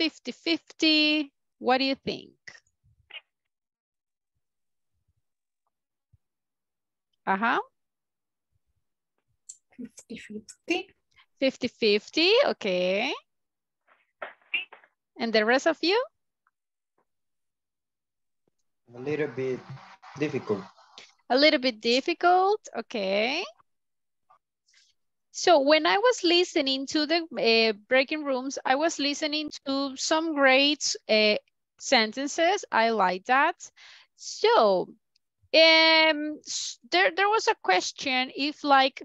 50-50. What do you think? Uh-huh. 50-50. 50-50, okay. And the rest of you? A little bit difficult. A little bit difficult, okay. So when I was listening to the breaking rooms, I was listening to some great sentences. I like that. So there was a question if like,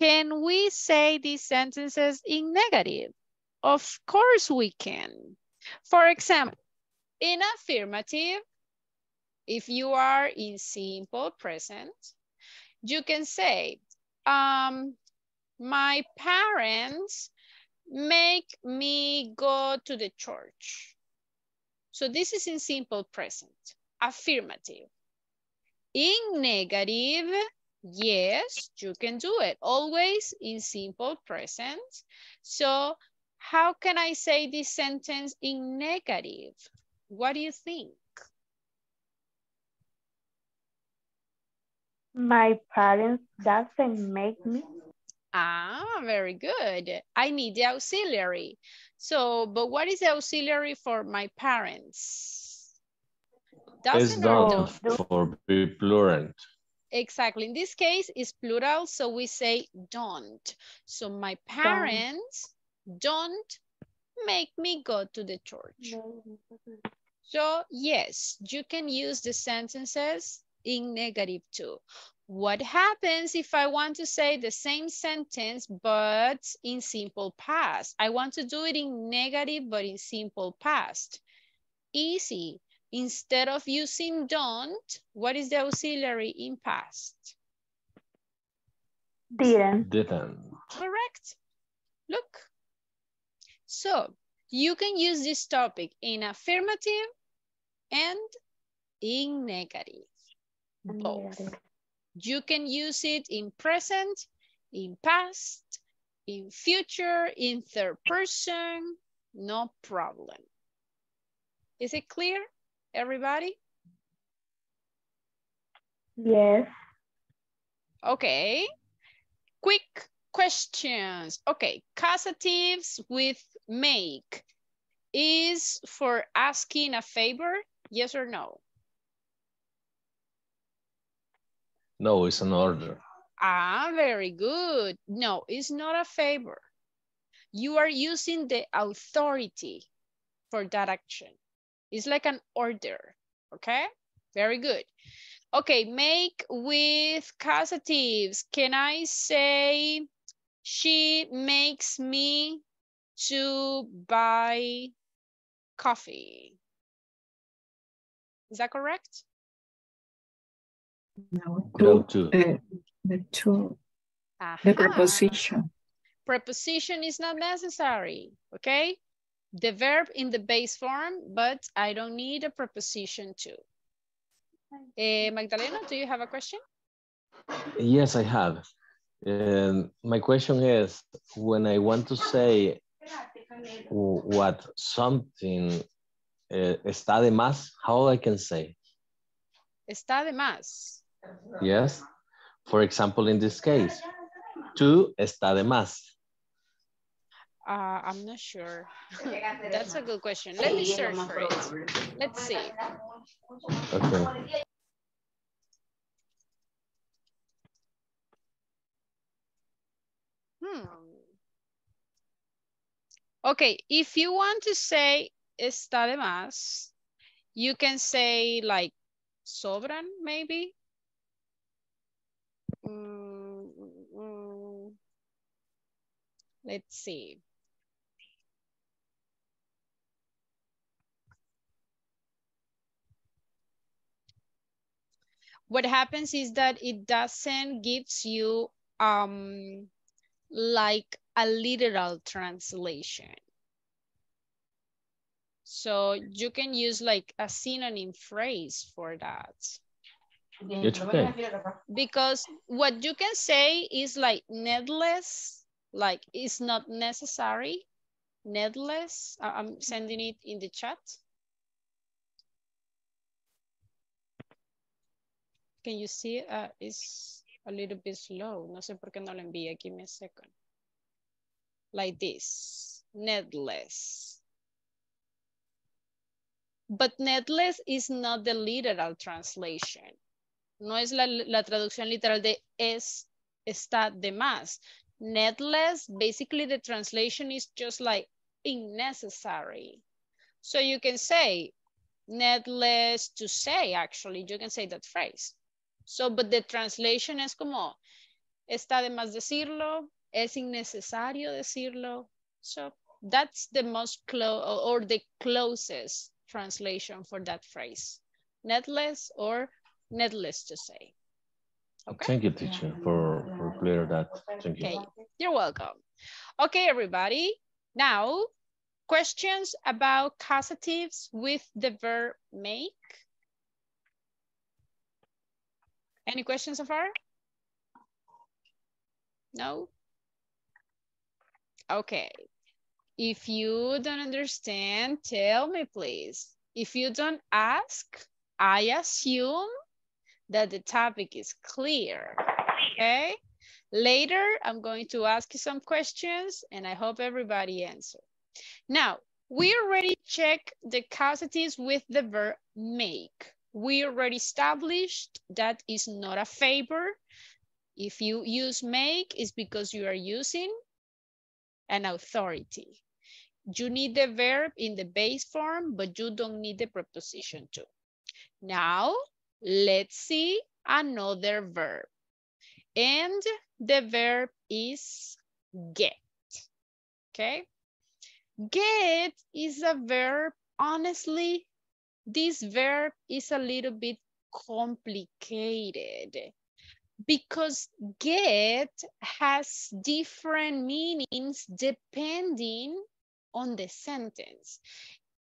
can we say these sentences in negative? Of course we can. For example, in affirmative, if you are in simple present, you can say, my parents make me go to the church. So this is in simple present, affirmative. In negative, yes, you can do it. Always in simple present. So how can I say this sentence in negative? What do you think? My parents doesn't make me. Ah, very good. I need the auxiliary. So, but what is the auxiliary for my parents? It's not for be plural. Exactly. In this case, it's plural, so we say don't. So my parents don't make me go to the church. So yes, you can use the sentences in negative too. What happens if I want to say the same sentence, but in simple past? I want to do it in negative, but in simple past. Easy. Instead of using don't, what is the auxiliary in past? Didn't. Didn't. Correct. Look. So you can use this topic in affirmative and in negative. Both. You can use it in present, in past, in future, in third person, no problem. Is it clear, everybody? Yes. Okay. Quick questions. Okay, causatives with make is for asking a favor, yes or no? No, it's an order. Ah, very good. No, it's not a favor. You are using the authority for that action. It's like an order, okay? Very good. Okay, make with causatives. Can I say, she makes me to buy coffee? Is that correct? No, the preposition. Preposition is not necessary, okay? The verb in the base form, but I don't need a preposition too. Magdalena, do you have a question? Yes, I have. My question is, when I want to say what something está de más, how I can say? está de más. Yes. For example, in this case, two está de más. I'm not sure. That's a good question. Let me search for it. Let's see. Okay. Okay, if you want to say está de más, you can say like sobran maybe. Let's see. What happens is that it doesn't gives you like a literal translation. So you can use like a synonym phrase for that. It's okay. Because what you can say is like needless, like it's not necessary, needless. I'm sending it in the chat. Can you see it? It's a little bit slow. No sé por qué no lo envía. Give me a second. Like this, needless. But needless is not the literal translation. No es la traducción literal de está de más. Needless, basically the translation is just like unnecessary. So you can say needless to say, actually, you can say that phrase. So, but the translation es como, está de más decirlo, es innecesario decirlo. So that's the most closest translation for that phrase. Needless or needless to say. Okay? Thank you, teacher, for clear that. Thank you. Okay. You're welcome. Okay, everybody. Now, questions about causatives with the verb make. Any questions so far? No? Okay. If you don't understand, tell me, please. If you don't ask, I assume that the topic is clear, okay? Later, I'm going to ask you some questions and I hope everybody answers. Now, we already checked the causatives with the verb make. We already established that is not a favor. If you use make, it's because you are using an authority. You need the verb in the base form, but you don't need the preposition to. Now, let's see another verb. And the verb is get, okay? Get is a verb, honestly, this verb is a little bit complicated because get has different meanings depending on the sentence.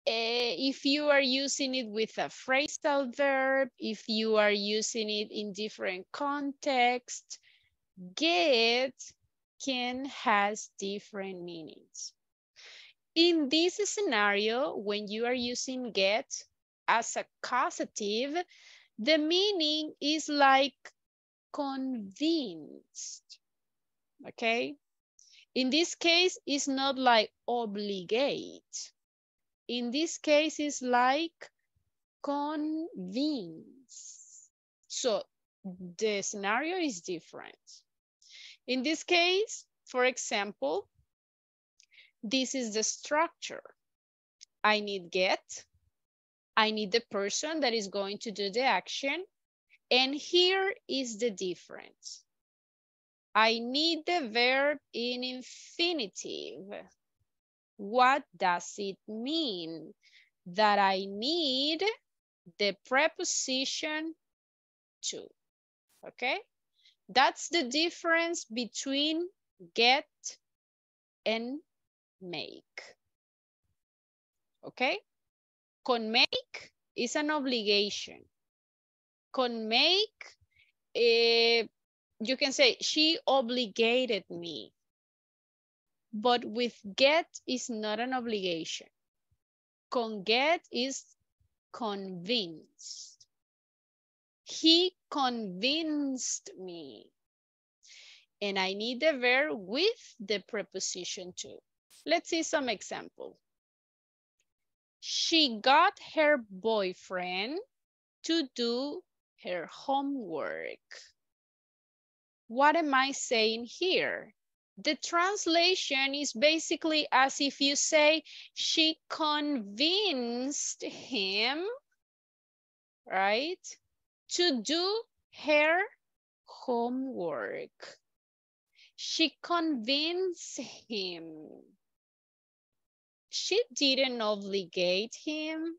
If you are using it with a phrasal verb, if you are using it in different contexts, get can has different meanings. In this scenario, when you are using get as a causative, the meaning is like convinced, okay? In this case, it's not like obligate. In this case, it's like convince. So the scenario is different. In this case, for example, this is the structure. I need get. I need the person that is going to do the action. And here is the difference. I need the verb in infinitive. What does it mean? That I need the preposition to, okay? That's the difference between get and make, okay? Con make is an obligation. Con make, you can say, she obligated me. But with get is not an obligation. Con get is convinced. He convinced me. And I need the verb with the preposition to. Let's see some example. She got her boyfriend to do her homework. What am I saying here? The translation is basically as if you say, she convinced him, right, to do her homework. She convinced him. She didn't obligate him.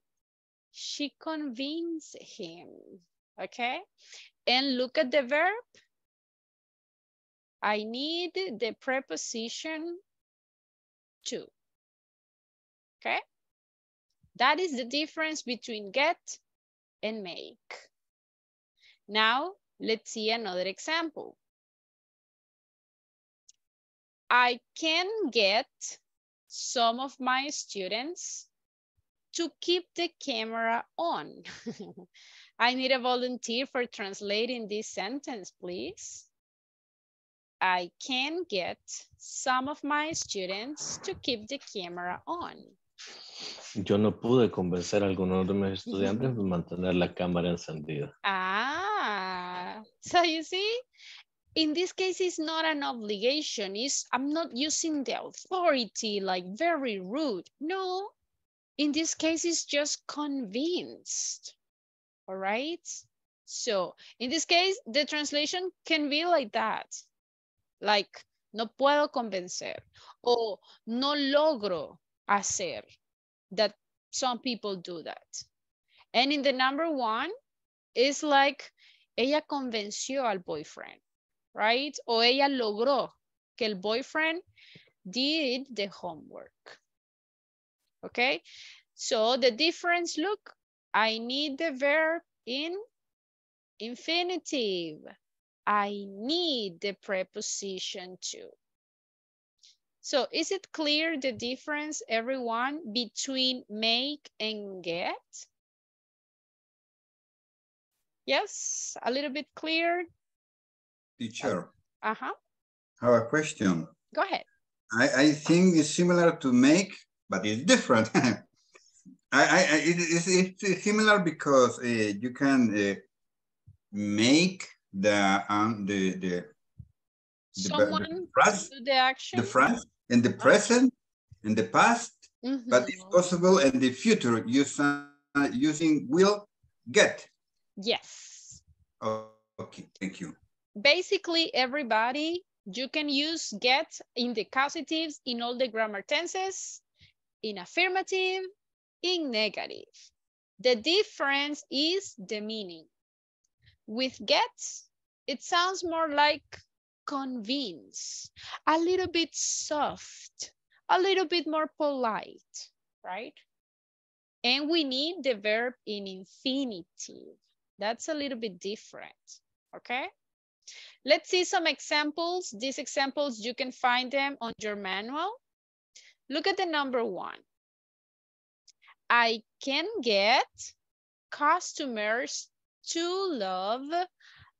She convinced him, okay? And look at the verb. I need the preposition to, okay? That is the difference between get and make. Now, let's see another example. I can get some of my students to keep the camera on. I need a volunteer for translating this sentence, please. I can get some of my students to keep the camera on. Yo no pude convencer a algunos de mis estudiantes de mantener la cámara encendida. Ah, so you see? In this case, it's not an obligation. I'm not using the authority like very rude. No, in this case, it's just convinced, all right? So in this case, the translation can be like that. Like, no puedo convencer o no logro hacer. That some people do that. And in the number one, it's like, ella convenció al boyfriend. Right? O ella logró que el boyfriend did the homework. Okay? So the difference, look, I need the verb in infinitive. I need the preposition to. So is it clear the difference, everyone, between make and get? Yes, a little bit clear. Teacher, I have a question. Go ahead. I think it's similar to make, but it's different. It's similar because you can make the phrase, in the present, in the past, but it's possible in the future using will get. Yes. Oh, okay, thank you. Basically, everybody, you can use get in the causatives, in all the grammar tenses, in affirmative, in negative. The difference is the meaning. With get, it sounds more like convince, a little bit soft, a little bit more polite, right? And we need the verb in infinitive. That's a little bit different, okay? Let's see some examples. These examples, you can find them on your manual. Look at the number one. I can get customers to love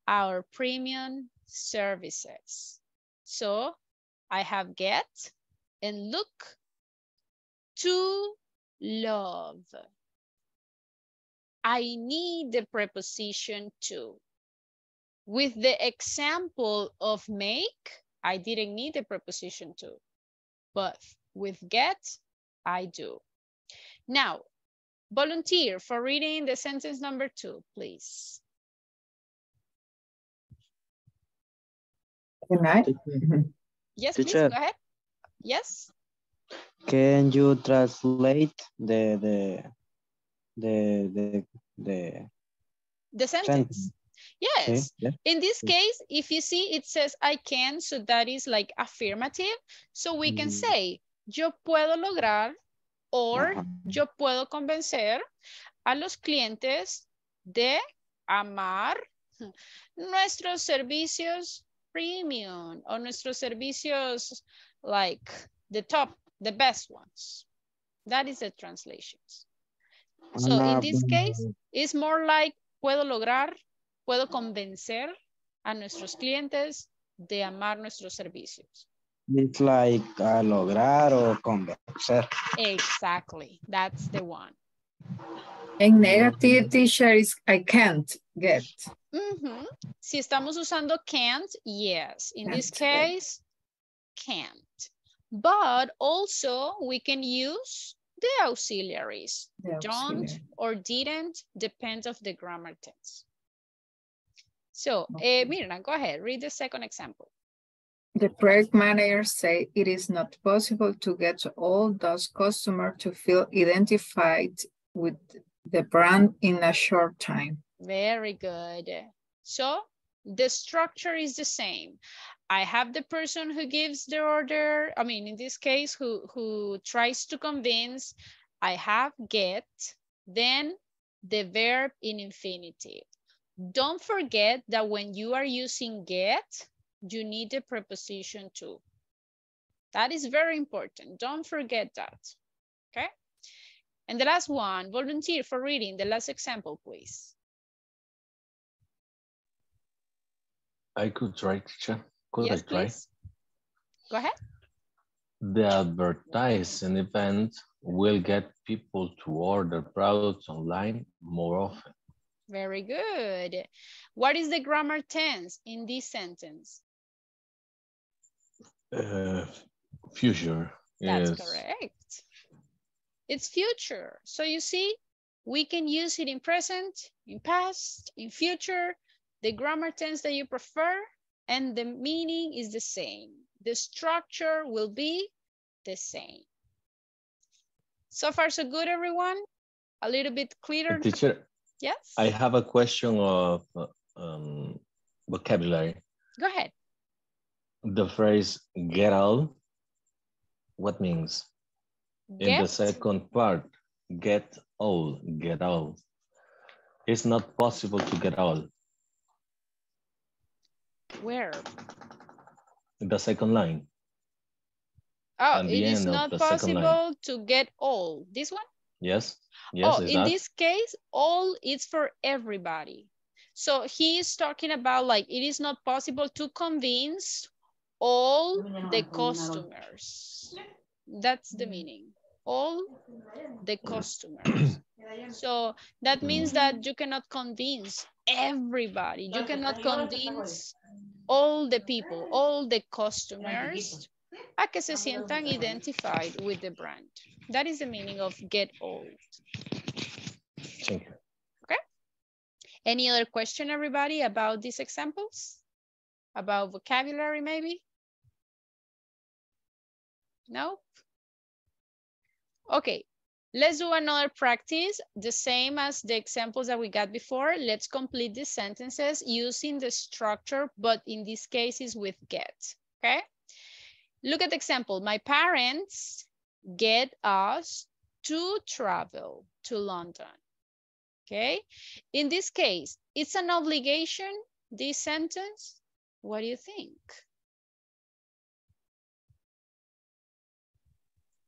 our premium services. So I have get and look, to love. I need the preposition to. With the example of make, I didn't need the preposition to, but with get, I do. Now, volunteer for reading the sentence number two, please. Can I? Yes, please, go ahead. Yes. Can you translate the sentence? Yes, yeah. In this case, if you see, it says I can, so that is like affirmative. So we can say, yo puedo lograr, or yo puedo convencer a los clientes de amar nuestros servicios premium, or nuestros servicios like the top, the best ones. That is the translations. So in this case, it's more like puedo lograr, puedo convencer a nuestros clientes de amar nuestros servicios. It's like lograr o convencer. Exactly, that's the one. En negative, teacher, is I can't get. Mm-hmm. Si estamos usando can't, yes. In this case, can't. But also we can use the auxiliaries. Don't or didn't, depends on the grammar tense. So, okay. Mirna, go ahead, read the second example. The project manager said it is not possible to get all those customers to feel identified with the brand in a short time. Very good. So the structure is the same. I have the person who gives the order, I mean, in this case, who tries to convince. I have get, then the verb in infinitive. Don't forget that when you are using get, you need the preposition to. That is very important. Don't forget that, okay? And the last one, volunteer for reading the last example, please. I could try, teacher. Could I try? Please. Go ahead. The advertising event will get people to order products online more often. Very good. What is the grammar tense in this sentence? Future. That's correct. It's future. So you see, we can use it in present, in past, in future, the grammar tense that you prefer, and the meaning is the same. The structure will be the same. So far, so good, everyone? A little bit clearer? Teacher, yes? I have a question of vocabulary. Go ahead. The phrase get all, what means? Get? In the second part, get all. It's not possible to get all. Where? The second line. Oh, it is not possible to get all. This one? Yes. Yes. Oh, in this case, all is for everybody. So he is talking about like, it is not possible to convince all the customers. That's the meaning. All the customers. So that means that you cannot convince everybody. You cannot convince all the people, all the customers a que se sientan identified with the brand. That is the meaning of get all. Thank you. Okay. Any other question, everybody, about these examples? About vocabulary, maybe? No? Okay, let's do another practice, the same as the examples that we got before. Let's complete the sentences using the structure, but in this case is with get, okay? Look at the example. My parents get us to travel to London, okay? In this case, it's an obligation, this sentence. What do you think?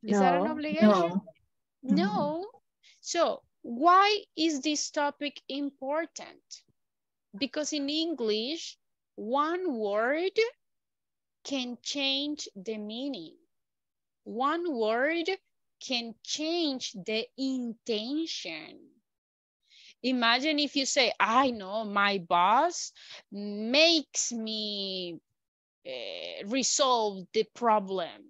Is that an obligation? No. No. So why is this topic important? Because in English, one word can change the meaning. One word can change the intention. Imagine if you say, I know my boss makes me resolve the problem.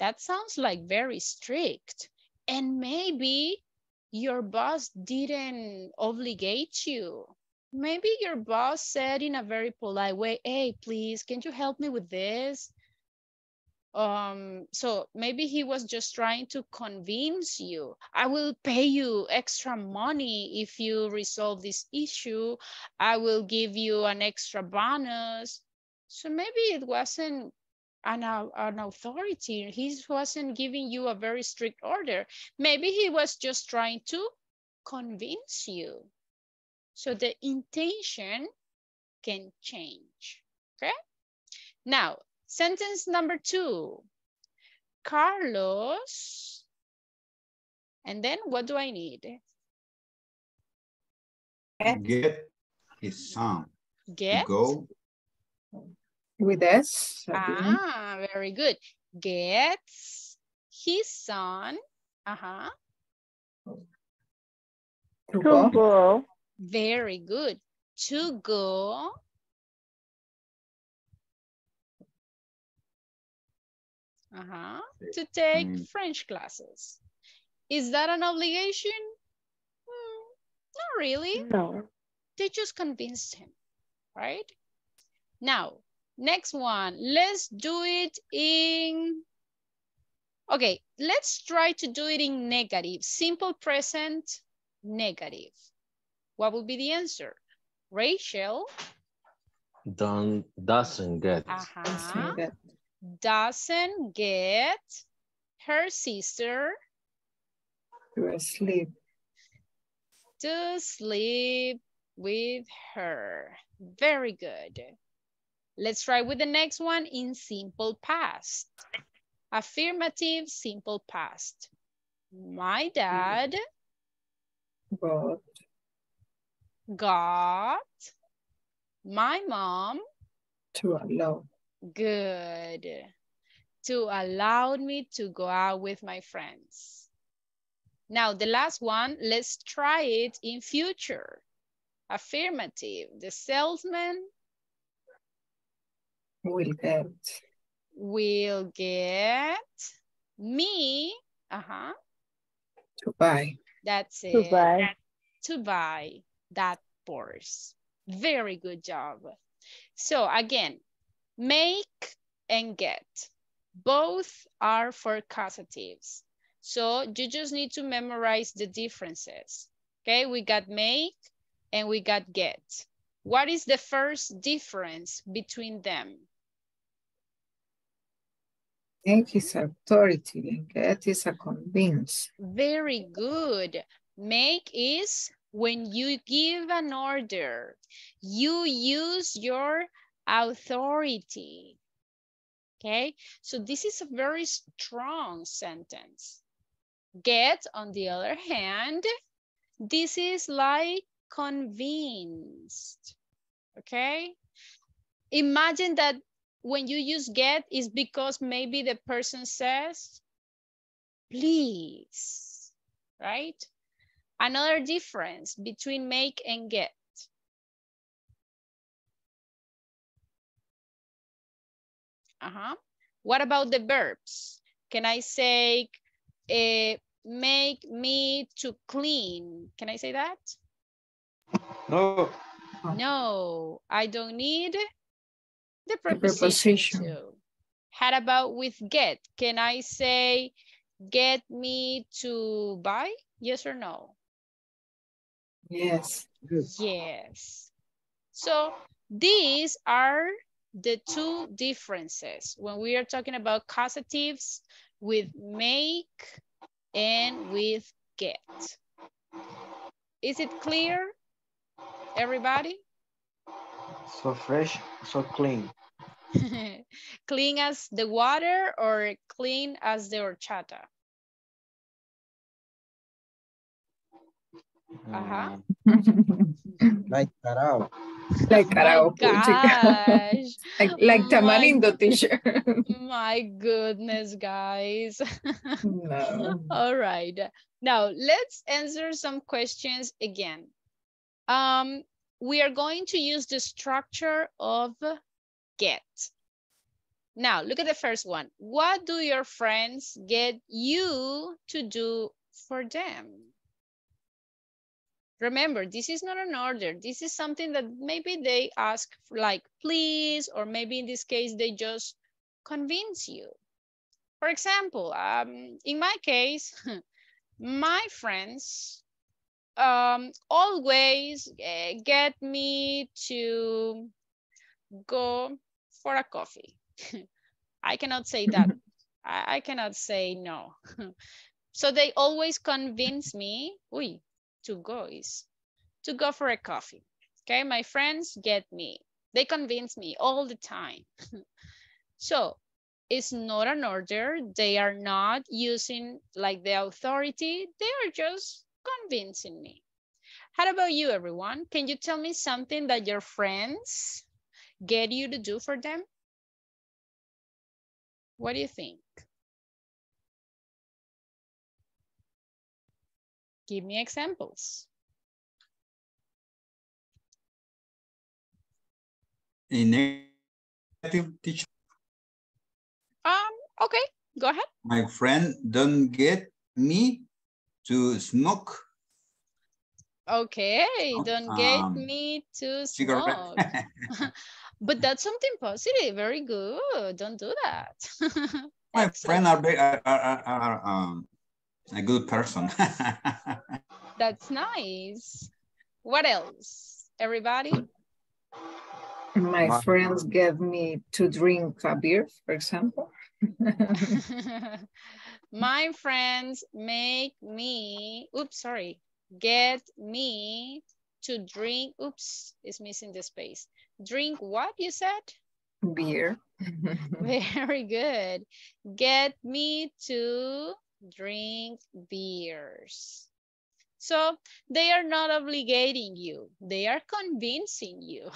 That sounds like very strict. And maybe your boss didn't obligate you. Maybe your boss said in a very polite way, hey, please, can you help me with this? So maybe he was just trying to convince you. I will pay you extra money if you resolve this issue. I will give you an extra bonus. So maybe it wasn't an authority. He wasn't giving you a very strict order. Maybe he was just trying to convince you. So the intention can change, okay? Now, sentence number 2. Carlos, and then what do I need? Get. his son. Get? To go with us. Ah, very good. Gets his son. Uh-huh. To go. Very good. To go. Uh-huh. To take French classes. Is that an obligation? Not really. No. They just convinced him, right? Now, next one. Let's do it in... Okay, let's try to do it in negative. Simple present, negative. What would be the answer? Rachel? Doesn't get. Uh-huh. Doesn't get her sister to sleep. To sleep with her. Very good. Let's try with the next one in simple past. Affirmative simple past. My dad got my mom to allow. Good. To allow me to go out with my friends. Now, the last one, let's try it in future. Affirmative. The salesman will get me to buy. That's it. To buy that purse. Very good job. So again, make and get. Both are for causatives. So you just need to memorize the differences. Okay, we got make and we got get. What is the first difference between them? Make is authority and get is a convince. Very good. Make is when you give an order. You use your authority. Okay, so this is a very strong sentence. Get, on the other hand, this is like convinced. Okay, imagine that when you use get is because maybe the person says, please, right? Another difference between make and get. What about the verbs? Can I say, make me to clean? Can I say that? No. No, I don't need the preposition. How about with get? Can I say, get me to buy? Yes or no? Yes. Yes. So these are the two differences when we are talking about causatives with make and with get. Is it clear, everybody? So fresh, so clean. Clean as the water or clean as the horchata? Like carao. Like tamarindo teacher. My goodness, guys. No. All right. Now let's answer some questions again. We are going to use the structure of get. Now look at the first one. What do your friends get you to do for them? Remember, this is not an order. This is something that maybe they ask for, like, please, or maybe in this case, they just convince you. For example, in my case, my friends always get me to go for a coffee. I cannot say that. I cannot say no. So they always convince me, to go for a coffee. Okay, my friends get me. They convince me all the time. So it's not an order. They are not using like the authority. They are just convincing me. How about you, everyone? Can you tell me something that your friends get you to do for them? What do you think? Give me examples. A negative teacher. Okay, go ahead. My friend don't get me to smoke. Okay, don't get me to smoke. But that's something positive. Very good. Don't do that. My friend are a good person. That's nice. What else, everybody? My friends gave me to drink a beer, for example. My friends make me, oops, sorry, get me to drink, oops, it's missing the space. Drink what you said? Beer. Very good. Get me to drink beers. So they are not obligating you. They are convincing you.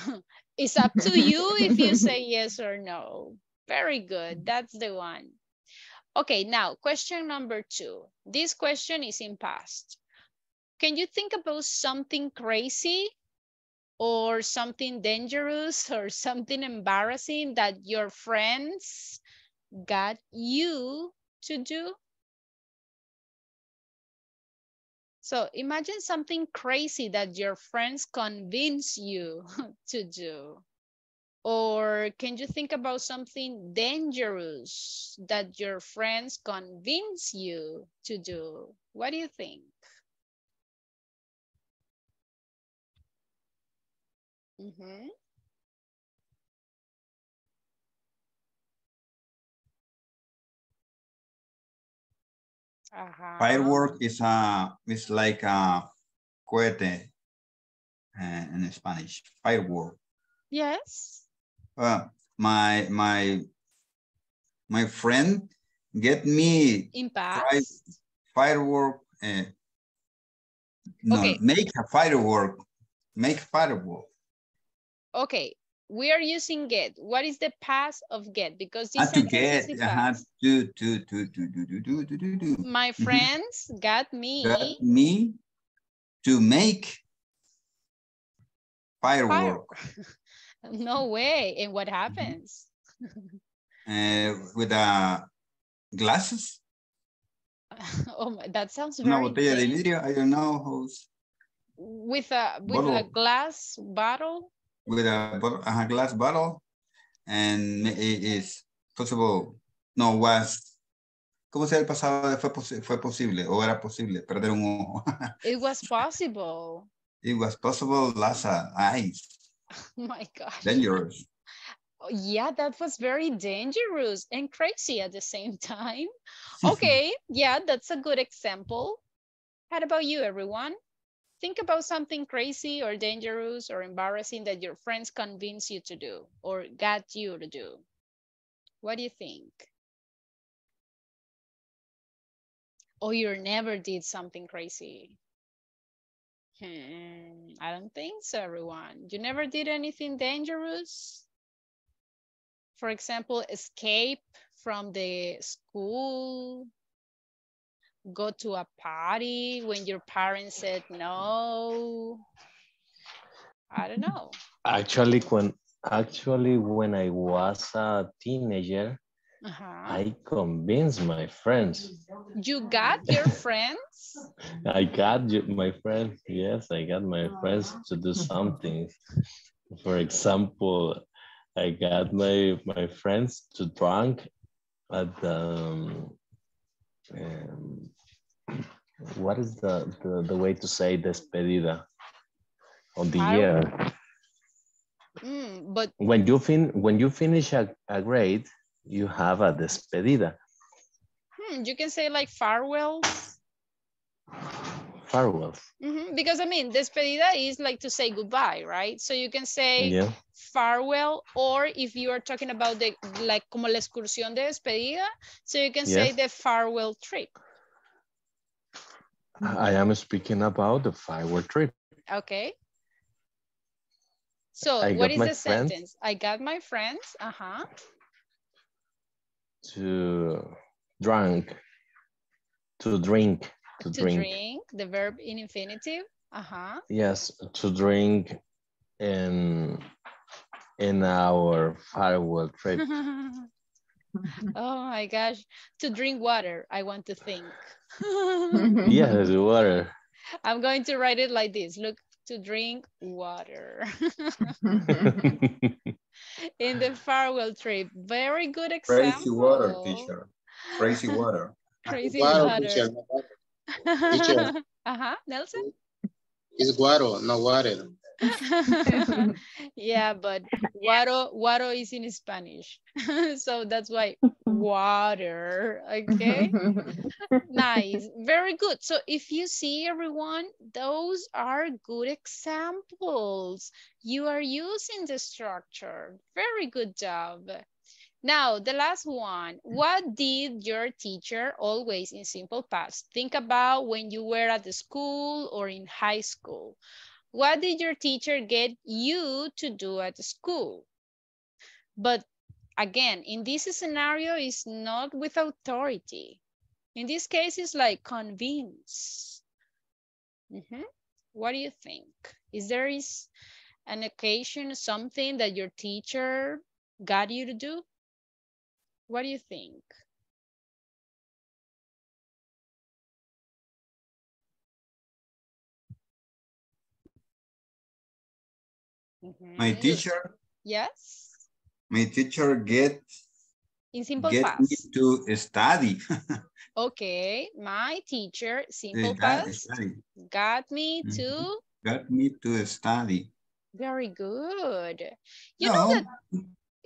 It's up to you if you say yes or no. Very good. That's the one. Okay, now question number 2. This question is in past. Can you think about something crazy or something dangerous or something embarrassing that your friends got you to do? So imagine something crazy that your friends convince you to do. Or can you think about something dangerous that your friends convince you to do? What do you think? Mm-hmm. Uh-huh. Firework is like a cohete in Spanish. Firework. Yes. My friend get me in past firework. No, okay. Make a firework. Make firework. Okay, we are using get. What is the past of get? Because this to get, do. My friends got me to make firework. No way! And what happens? With glasses. Oh, my, that sounds very. Una botella de vidrio. I don't know who's. With a glass bottle. With a glass bottle, and it is possible. No, was. ¿Cómo se el pasado fue posible o era posible perder un ojo? It was possible. It was possible. Last eyes. Oh my gosh. Dangerous. Yeah, that was very dangerous and crazy at the same time. Okay, yeah, that's a good example. How about you, everyone? Think about something crazy or dangerous or embarrassing that your friends convinced you to do or got you to do. What do you think? Or you never did something crazy. I don't think so, everyone. You never did anything dangerous? For example, escape from the school, go to a party when your parents said no. I don't know. Actually, when I was a teenager, I convinced my friends. You got your friends? I got my friends. Yes, I got my friends to do something. For example, I got my friends to drink at what is the way to say despedida of the year? But when you finish a grade, you have a despedida. You can say like farewells. Farewells. Because I mean, despedida is like to say goodbye, right? So you can say farewell, or if you are talking about the like como la excursión de despedida, so you can say the farewell trip. I am speaking about the farewell trip. Okay. So what is the sentence? I got my friends, to drink, the verb in infinitive, Yes, to drink in our farewell trip. Oh my gosh, to drink water, I want to think. Yes, water. I'm going to write it like this, look, to drink water. In the farewell trip, very good example. Crazy water, teacher. Crazy water. Crazy water. Teacher. Teacher. Nelson? It's guaro, not water. Yeah, but guaro is in Spanish. So that's why water, okay? Nice, very good. So if you see, everyone, those are good examples. You are using the structure. Very good job. Now, the last one, what did your teacher always in simple past? Think about when you were at the school or in high school. What did your teacher get you to do at the school? But again, in this scenario, it's not with authority. In this case, it's like convince. What do you think? Is there an occasion, something that your teacher got you to do? What do you think? My teacher? Yes. My teacher get me to study. Okay, my teacher, simple past, got me to? Got me to study. Very good. You know that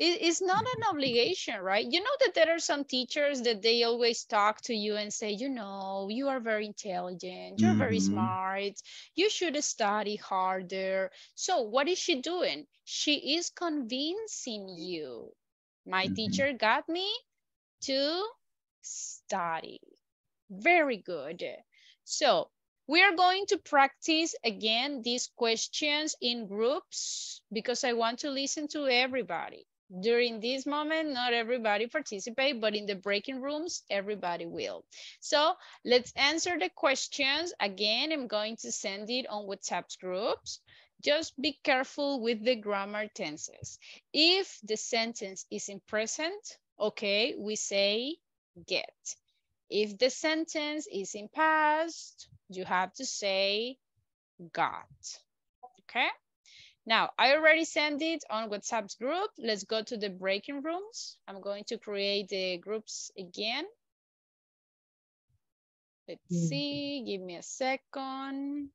it's not an obligation, right? You know that there are some teachers that they always talk to you and say, you know, you are very intelligent, you're very smart, you should study harder. So what is she doing? She is convincing you. My teacher got me to study. Very good. So we are going to practice again these questions in groups because I want to listen to everybody. During this moment, not everybody participate, but in the breaking rooms, everybody will. So let's answer the questions. Again, I'm going to send it on WhatsApp groups. Just be careful with the grammar tenses. If the sentence is in present, okay, we say get. If the sentence is in past, you have to say got, okay? Now, I already sent it on WhatsApp's group. Let's go to the breaking rooms. I'm going to create the groups again. Let's see, give me a second.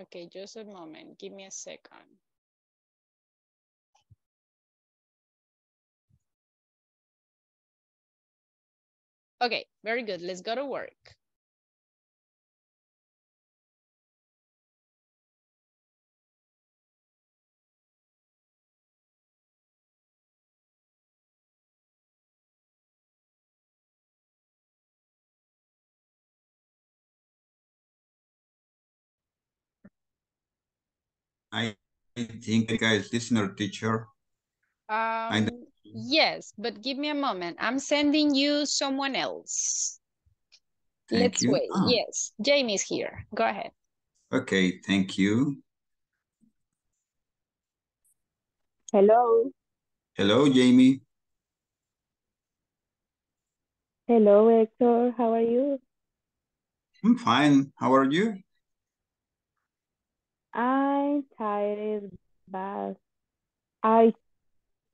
Okay, just a moment, give me a second. Okay, very good. Let's go to work. I think Erika is listener teacher. Yes, but give me a moment. I'm sending you someone else. Let's wait. Ah. Yes, Jamie's here. Go ahead. Okay, thank you. Hello. Hello, Jamie. Hello, Hector. How are you? I'm fine. How are you? I'm tired, but I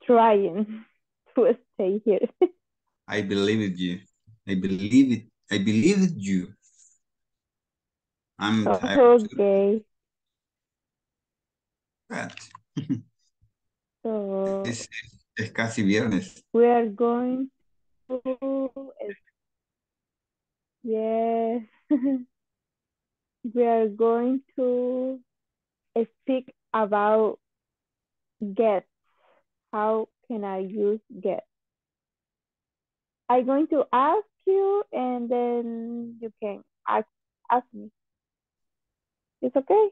trying to stay here. I believed you. I believed you. I'm tired. Okay. But so es casi viernes. We are going to we are going to speak about get. How can I use get? I'm going to ask you and then you can ask me. It's okay.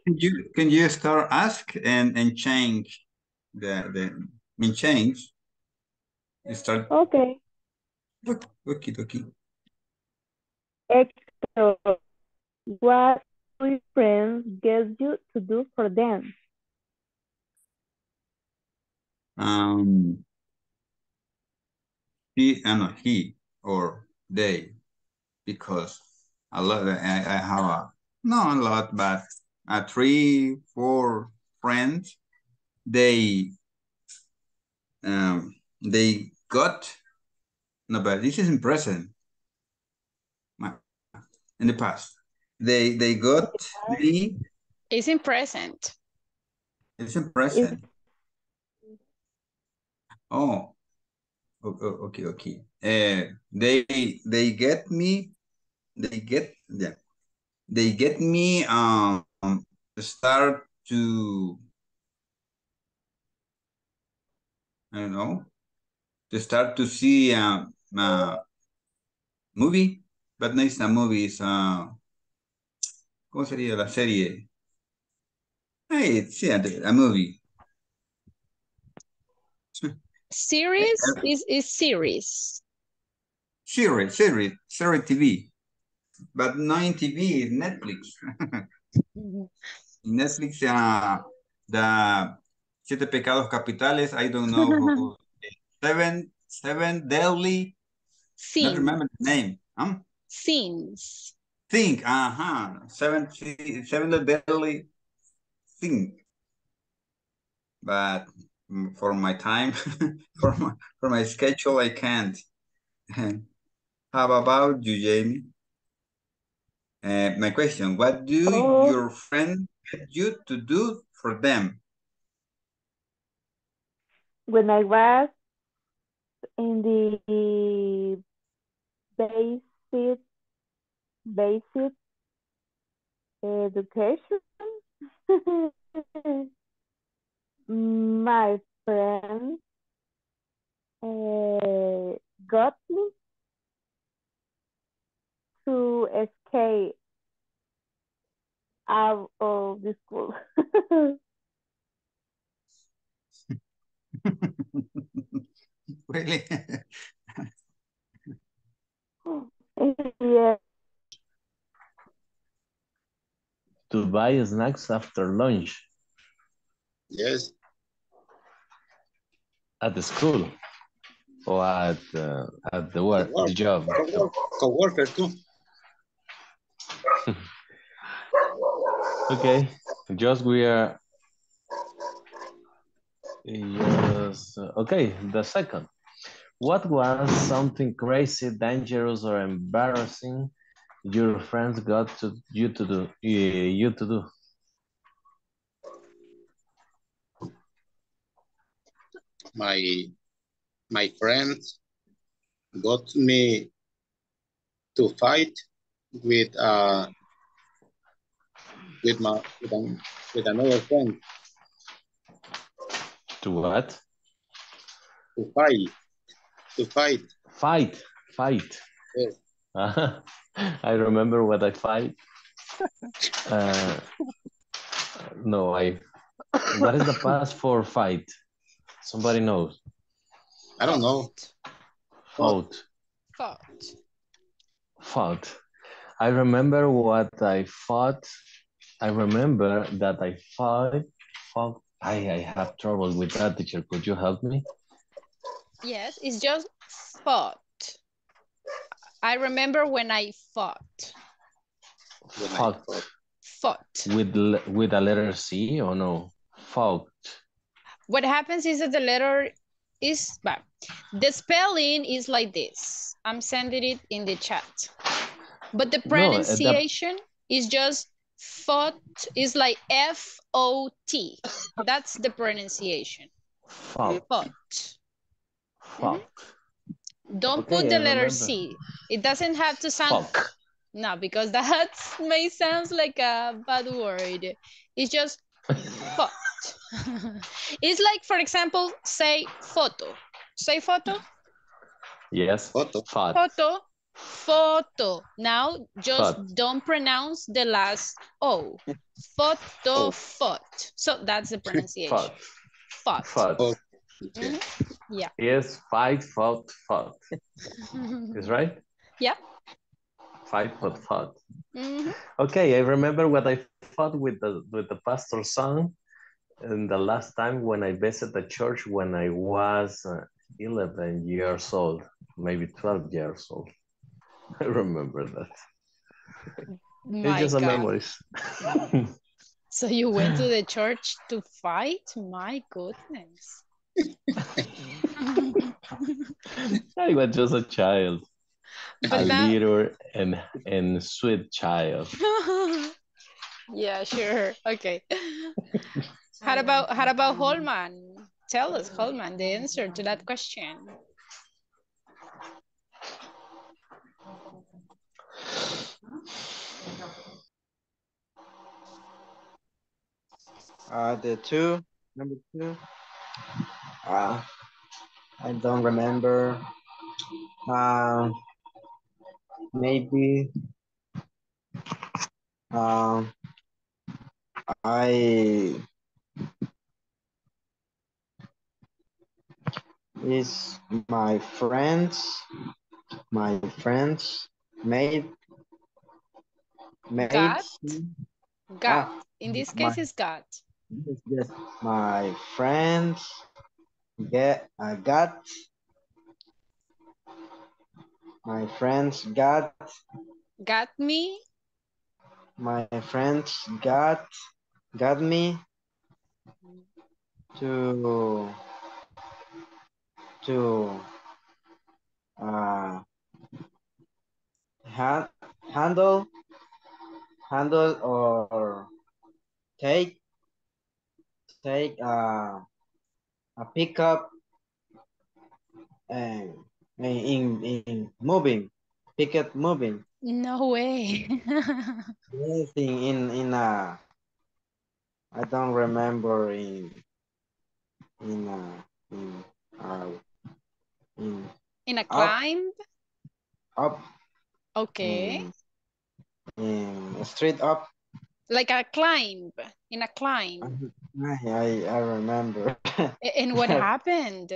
Can you start ask and change the change? You start. Okay. Okay, okay. Extra. What do your friends get you to do for them? He or they, because a lot. I have not a lot, but 3-4 friends. They got no, but this is in present. In the past, they got me. It's in present. It's in present. Oh. Okay, okay. They get me, they get me start to, I don't know, to start to see movie, but not a movie, it's ¿cómo sería la serie? Hey, sí, a movie. Series is series. Series TV. But not in TV, is Netflix. Netflix, the 7 Pecados Capitales, I don't know. Who, 7 Deadly. Sins. Don't remember the name. Huh? Sins. Think, uh-huh. 7 Deadly. Think. But... for my time, for my schedule, I can't. How about you, Jamie? My question, what do your friends get you to do for them? When I was in the basic education, my friend got me to escape out of the school. Really? Yeah. To buy snacks after lunch. Yes. At the school or at the work, the job. Co-worker too. Okay, okay, the second. What was something crazy, dangerous, or embarrassing your friends got to you to do? My friends got me to fight with another friend. To what? To fight. Fight. Yes. I remember what I fight. What is the past for fight? Somebody knows. I don't know. Fought. I remember what I fought. I remember that I fought. I have trouble with that, teacher. Could you help me? Yes, it's just fought. I remember when I fought. Fought. With a letter C or no? Fought. What happens is that the letter is, but the spelling is like this. I'm sending it in the chat. But the pronunciation is just fought, is like F-O-T. That's the pronunciation. Fought. Mm-hmm. Don't put the letter C. It doesn't have to sound, no, because that may sound like a bad word. It's just fought. It's like, for example, say photo. Yes. Photo. Photo. Photo. Now just photo. Don't pronounce the last O. Photo, foot. So that's the pronunciation. Foot. Foot. Mm-hmm. Yeah. Yes, 5 foot, foot. Is right? Yeah. 5 foot, foot. Mm-hmm. Okay, I remember what I thought with the pastor's son, and the last time when I visited the church when I was 11 years old, maybe 12 years old. I remember that. My it's just God. A memory. So you went to the church to fight? My goodness. I was just a child. But a that... little and sweet child. Yeah, sure. Okay. How about Holman? Tell us, Holman, the answer to that question. Number two. I don't remember. Maybe is my friends made God. In this case it's God. Yes, my friends got me. My friends got me to handle or take a pickup and moving. No way. Yes, in I don't remember in a climb. Up. Okay. In a street up. Like a climb, in a climb. I remember. And what happened?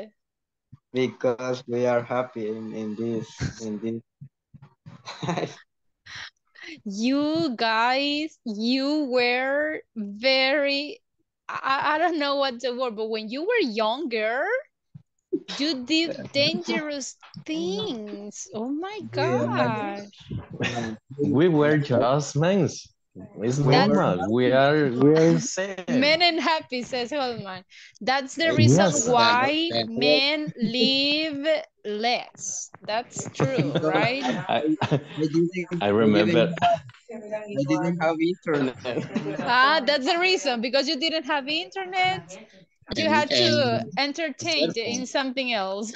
Because we are happy in this. You guys, you were very, I don't know what the word, but when you were younger, you did dangerous things. Oh my gosh. We were just men. It's normal. We are men and happy, says Holman. That's the reason why men live less. That's true, right? I remember. I didn't have internet. That's the reason, because you didn't have internet. You had to entertain in something else.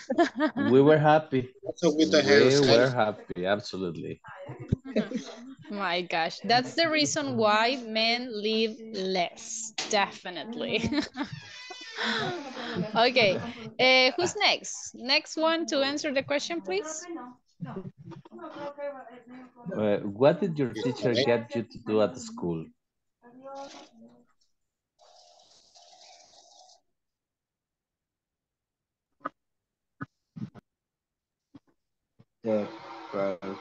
We were happy. So with the hairstyle. We were happy, absolutely. My gosh, that's the reason why men live less, definitely. Okay, who's next? Next one to answer the question, please. What did your teacher get you to do at school?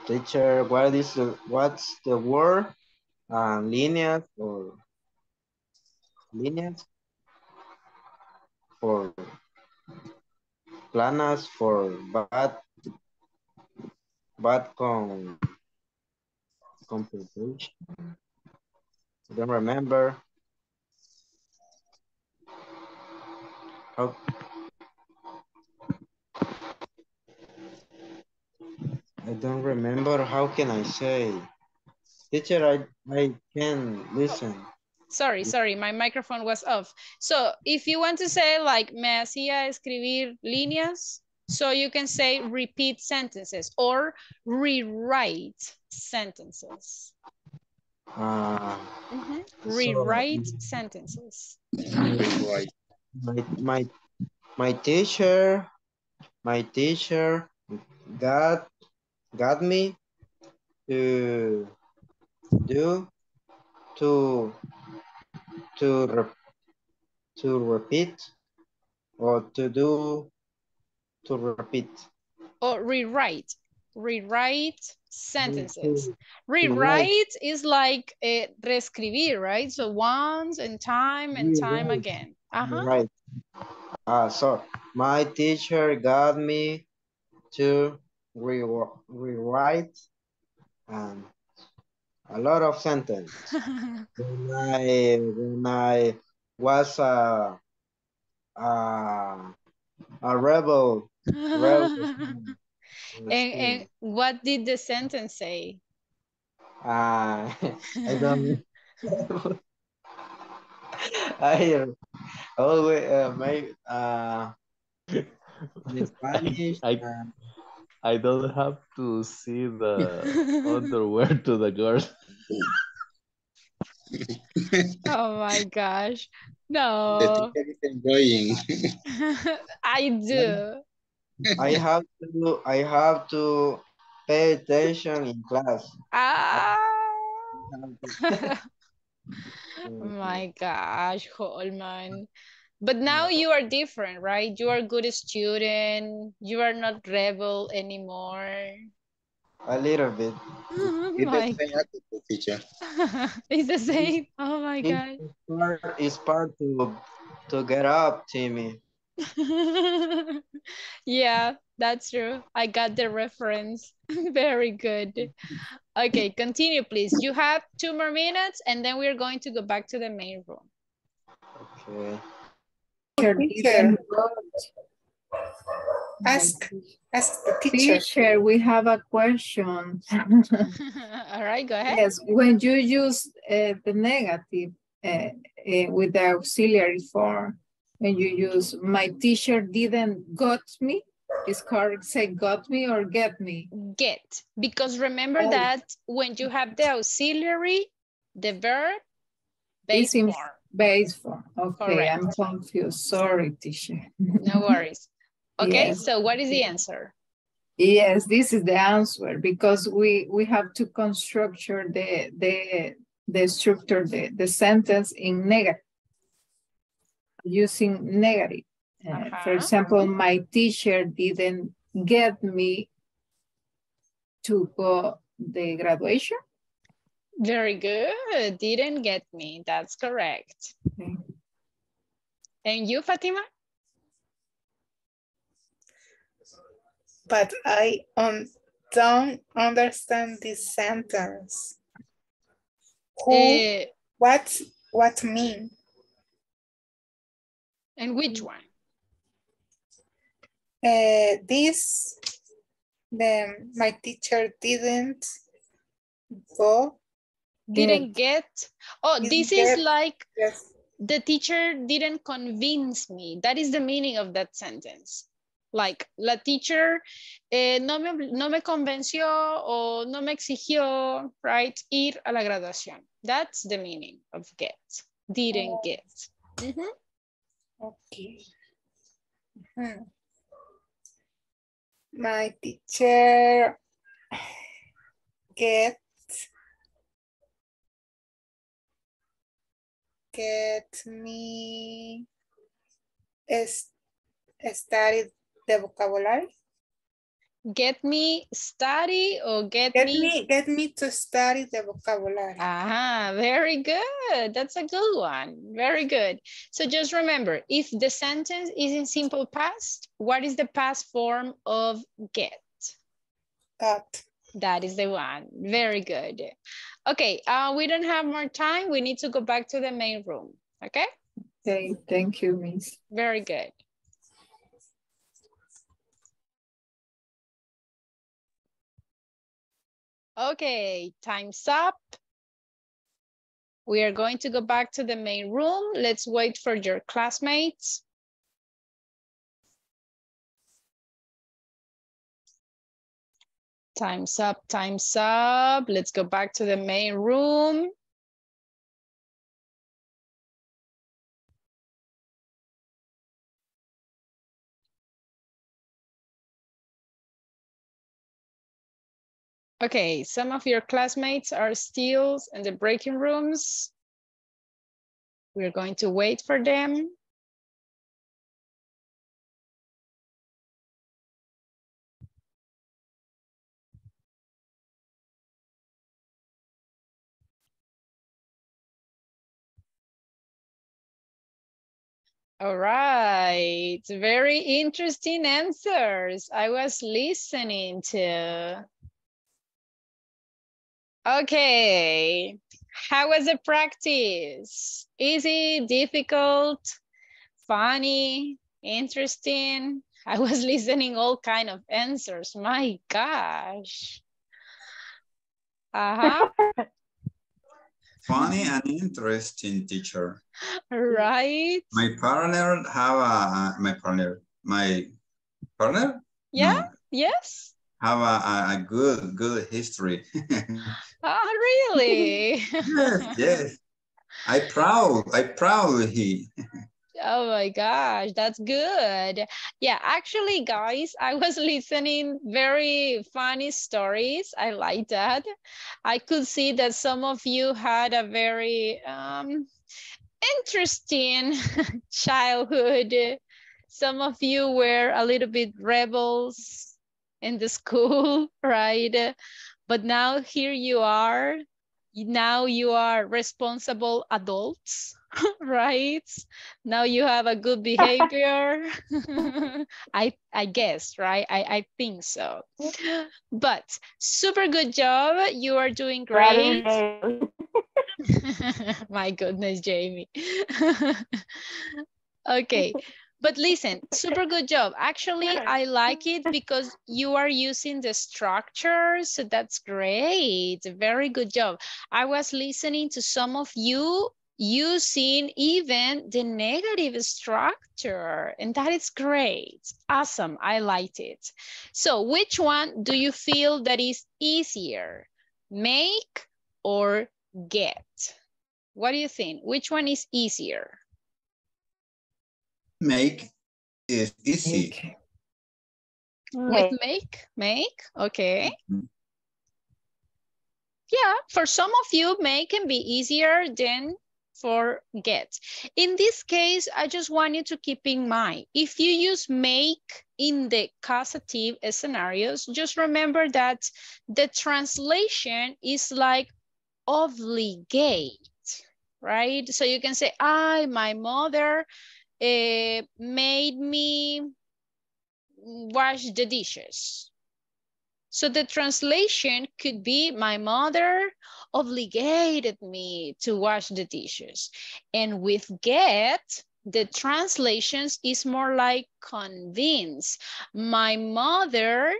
Teacher, what's the word? Lineas for planas for bad computation. I don't remember. I don't remember. How can I say? Teacher, I can listen. Sorry, my microphone was off. So if you want to say like, me hacía escribir líneas, so you can say repeat sentences or rewrite sentences. Rewrite sentences. My teacher got me to do to repeat or to do to repeat or rewrite sentences. Rewrite is like reescribir, right? So once and time again. Right. So my teacher got me to rewrite a lot of sentences. When I was a rebel. And what did the sentence say? I don't know. I always make in Spanish. I don't have to see the underwear to the girl. Oh my gosh. No. I do. I have to pay attention in class. My gosh, Holman. But now you are different, right? You are a good student. You are not rebel anymore. A little bit. It's the same. Oh my God. It's part to get up, Timmy. Yeah, that's true. I got the reference. Very good. Okay, continue, please. You have 2 more minutes and then we're going to go back to the main room. Okay. Teacher. Ask the teacher. Teacher, we have a question. All right, go ahead. Yes, when you use the negative with the auxiliary form, when you use my teacher didn't got me, is correct say got me or get me? Get, because remember that when you have the auxiliary, the verb base form. Base form. Okay, correct. I'm confused. Sorry, teacher. No worries. Okay, yes. So what is the answer? Yes, this is the answer because we have to construct the structure, the sentence in negative, using negative. For example, my teacher didn't get me to go the graduation. Very good. Didn't get me. That's correct. Okay. And you, Fatima? But I don't understand this sentence. Who, what mean? And which one? My teacher didn't go. Didn't get. Oh, this is get, like yes. The teacher didn't convince me. That is the meaning of that sentence. Like, la teacher no me convenció o no me exigió, right? Ir a la graduación. That's the meaning of get. Didn't get. Mm-hmm. Okay. Mm-hmm. My teacher get me studied the vocabulary. Get me study or get me to study the vocabulary. Ah, very good. That's a good one. Very good. So just remember, if the sentence is in simple past, what is the past form of get? Got. That is the one. Very good. Okay, we don't have more time. We need to go back to the main room. Okay? Okay, thank you, Miss. Very good. Okay, time's up. We are going to go back to the main room. Let's wait for your classmates. Time's up, time's up. Let's go back to the main room. Okay, some of your classmates are still in the breaking rooms. We're going to wait for them. All right, very interesting answers. I was listening to. Okay, how was the practice? Easy, difficult, funny, interesting? I was listening all kind of answers, my gosh. Funny and interesting, teacher. Right. My partner? Yeah, yes. Have a good history. Oh, really? Yes, yes. I proud he. Oh my gosh, that's good. Yeah, actually, guys, I was listening very funny stories. I like that. I could see that some of you had a very interesting childhood. Some of you were a little bit rebels in the school, right? But now here you are. Now you are responsible adults, right? Now you have a good behavior. I guess, right? I think so. But super good job. You are doing great. My goodness, Jamie. Okay. But listen, super good job. Actually, I like it because you are using the structure, so that's great. Very good job. I was listening to some of you using even the negative structure, and that is great. Awesome, I liked it. So which one do you feel that is easier, make or get? What do you think? Which one is easier? Make is easy. With make, okay. Yeah, for some of you, make can be easier than for get. In this case, I just want you to keep in mind, if you use make in the causative scenarios, just remember that the translation is like obligate, right? So you can say, my mother made me wash the dishes. So the translation could be, my mother obligated me to wash the dishes. And with get, the translations is more like convince. My mother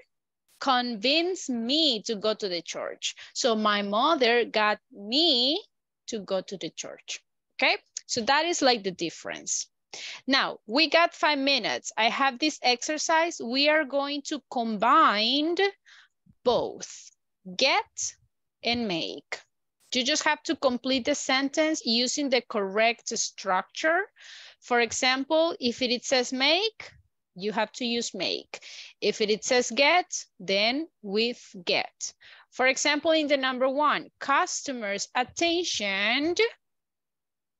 convinced me to go to the church. So my mother got me to go to the church, okay? So that is like the difference. Now, we got 5 minutes. I have this exercise. We are going to combine both get and make. You just have to complete the sentence using the correct structure. For example, if it says make, you have to use make. If it says get, then with get. For example, in the number 1, customers' attention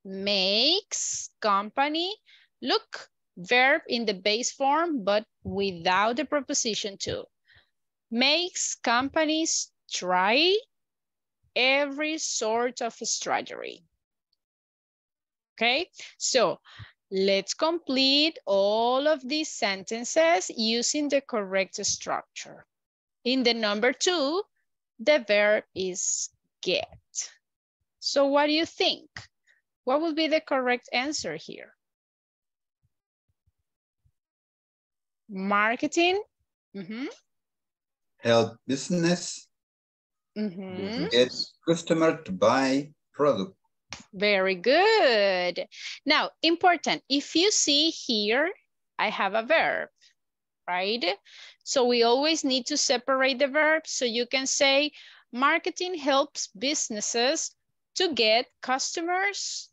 makes company look, verb in the base form but without the preposition to, makes companies try every sort of strategy. Okay, so let's complete all of these sentences using the correct structure. In the number 2, the verb is get. So what do you think? What would be the correct answer here? Marketing. Help business. Get customer to buy product. Very good. Now, important, if you see here, I have a verb, right? So we always need to separate the verbs. So you can say marketing helps businesses to get customers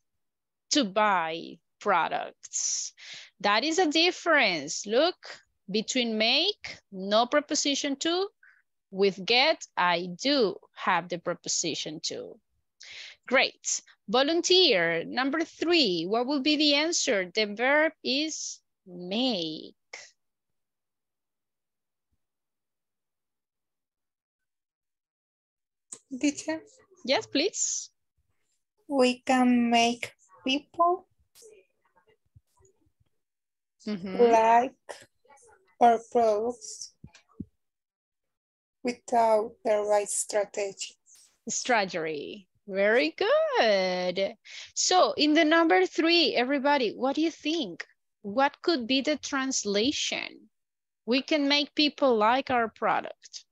to buy products. That is a difference. Look, between make, no preposition to, With get, I do have the preposition to. Great. Volunteer, number 3. What will be the answer? The verb is make. Teacher? Yes, please. We can make people like our products without the right strategy. Strategy. Very good. So in the number 3, everybody, what do you think? What could be the translation? We can make people like our product.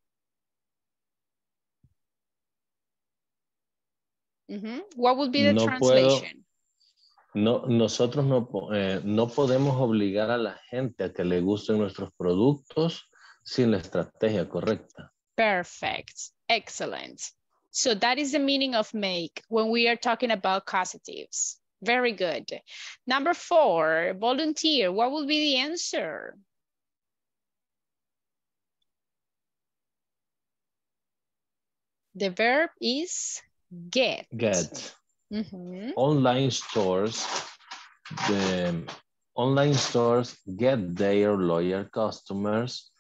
What would be the translation? Nosotros no podemos obligar a la gente a que le gusten nuestros productos sin la estrategia correcta. Perfect. Excellent. So that is the meaning of make when we are talking about causatives. Very good. Number 4, volunteer. What will be the answer? The verb is get. Get. Online stores, the online stores get their loyal customers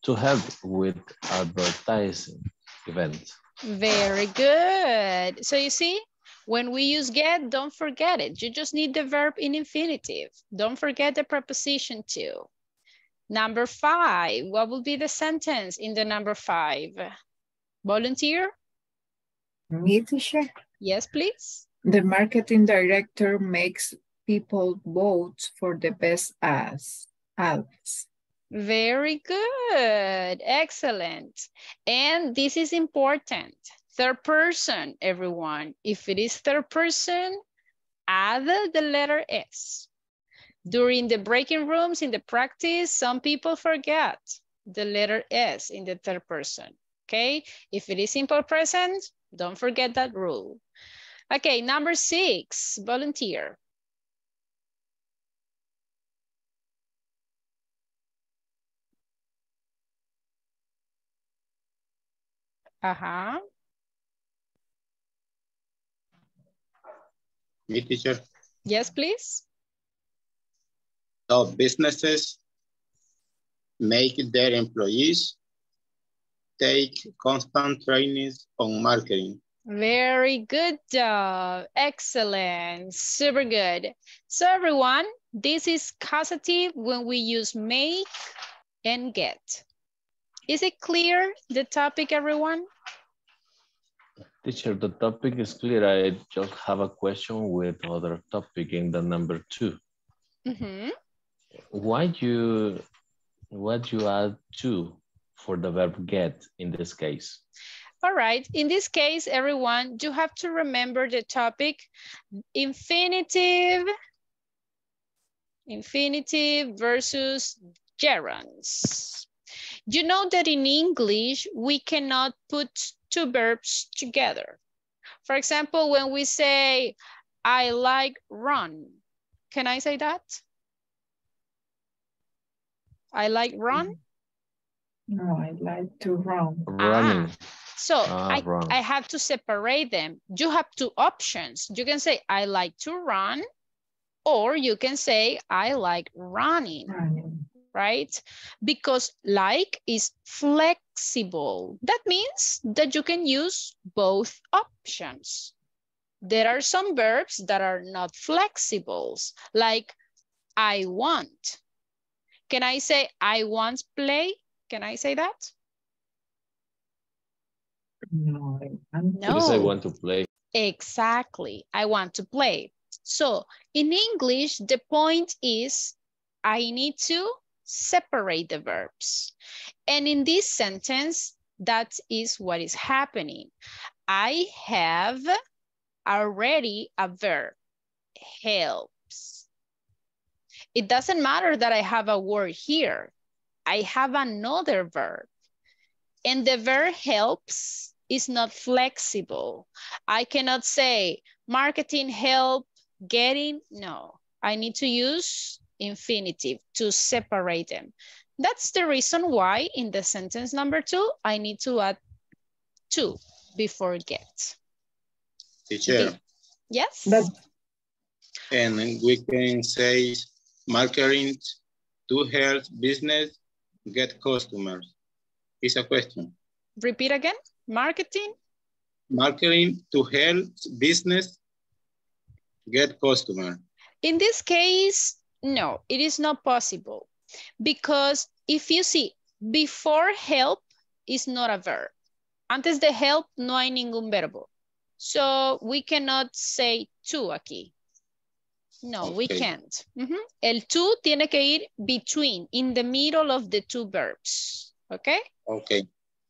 to help with advertising events. Very good. So you see, when we use get, don't forget it. You just need the verb in infinitive. Don't forget the preposition to. Number 5, what will be the sentence in the number 5? Volunteer? Me, teacher? Yes, please. The marketing director makes people vote for the best ads. Very good. Excellent. And this is important. Third person, everyone. If it is third person, add the letter S. During the breaking rooms in the practice, some people forget the letter S in the third person. Okay. If it is simple present, don't forget that rule. Okay. Number 6, volunteer. Me, teacher? Yes, please. So businesses make their employees take constant trainings on marketing. Very good job. Excellent. Super good. So everyone, this is causative when we use make and get. Is it clear, the topic, everyone? Teacher, the topic is clear. I just have a question with other topic in the number 2. Why you add to for the verb get in this case? All right, in this case, everyone, you have to remember the topic. Infinitive versus gerunds. You know that in English, we cannot put two verbs together. For example, when we say, I like run, can I say that? I like run? No, I like to run. Running. So I have to separate them. You have two options. You can say, I like to run, or you can say, I like running. Right? Because like is flexible. That means that you can use both options. There are some verbs that are not flexible, like I want. Can I say I want play? Can I say that? No. Because I want to play. Exactly. I want to play. So in English, the point is I need to separate the verbs. And in this sentence, that is what is happening. I have already a verb, helps. It doesn't matter that I have a word here. I have another verb. And the verb helps is not flexible. I cannot say marketing help, getting, no. I need to use infinitive to separate them. That's the reason why in the sentence number 2, I need to add to before get. Teacher. Yes. And we can say marketing to help business get customers. It's a question. Repeat again. Marketing. Marketing to help business get customer. In this case, no, it is not possible. Because if you see, before help is not a verb. Antes de help no hay ningún verbo. So we cannot say to aquí. No, okay. We can't. Mm-hmm. El to tiene que ir between, in the middle of the two verbs. Okay? Okay.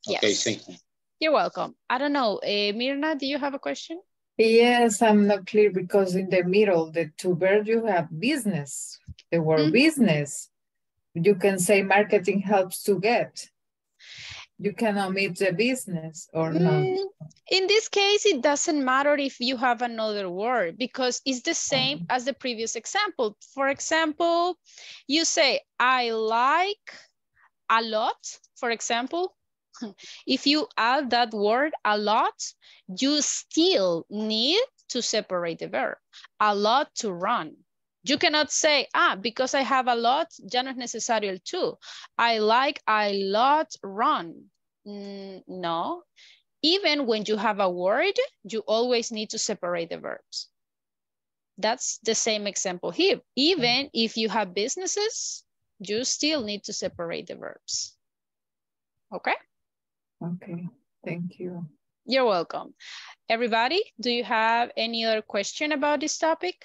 Yes. Okay, thank you. You're welcome. I don't know, Mirna, do you have a question? Yes, I'm not clear because in the middle, the two verbs, you have business, the word mm-hmm. business. You can say marketing helps to get. You can omit the business or not. In this case, it doesn't matter if you have another word because it's the same as the previous example. For example, you say, I like a lot, for example. If you add that word a lot, you still need to separate the verb. A lot to run. You cannot say, because I have a lot, ya no es necesario el to. I like a lot run. No. Even when you have a word, you always need to separate the verbs. That's the same example here. Even if you have businesses, you still need to separate the verbs. Okay? Okay, thank you. You're welcome. Everybody, do you have any other question about this topic?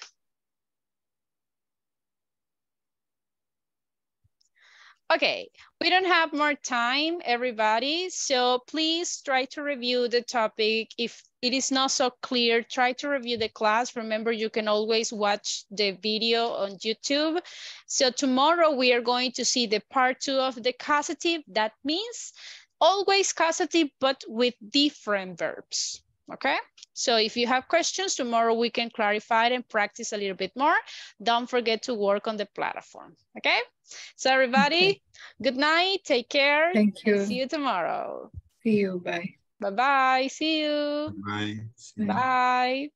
Okay, we don't have more time, everybody. So please try to review the topic. If it is not so clear, try to review the class. Remember, you can always watch the video on YouTube. So tomorrow we are going to see the part 2 of the causative. That means always causative, but with different verbs. Okay, so if you have questions, tomorrow we can clarify and practice a little bit more. Don't forget to work on the platform, okay? So everybody, good night, take care. Thank you. See you tomorrow. See you, bye. Bye-bye, see you. Bye. Bye.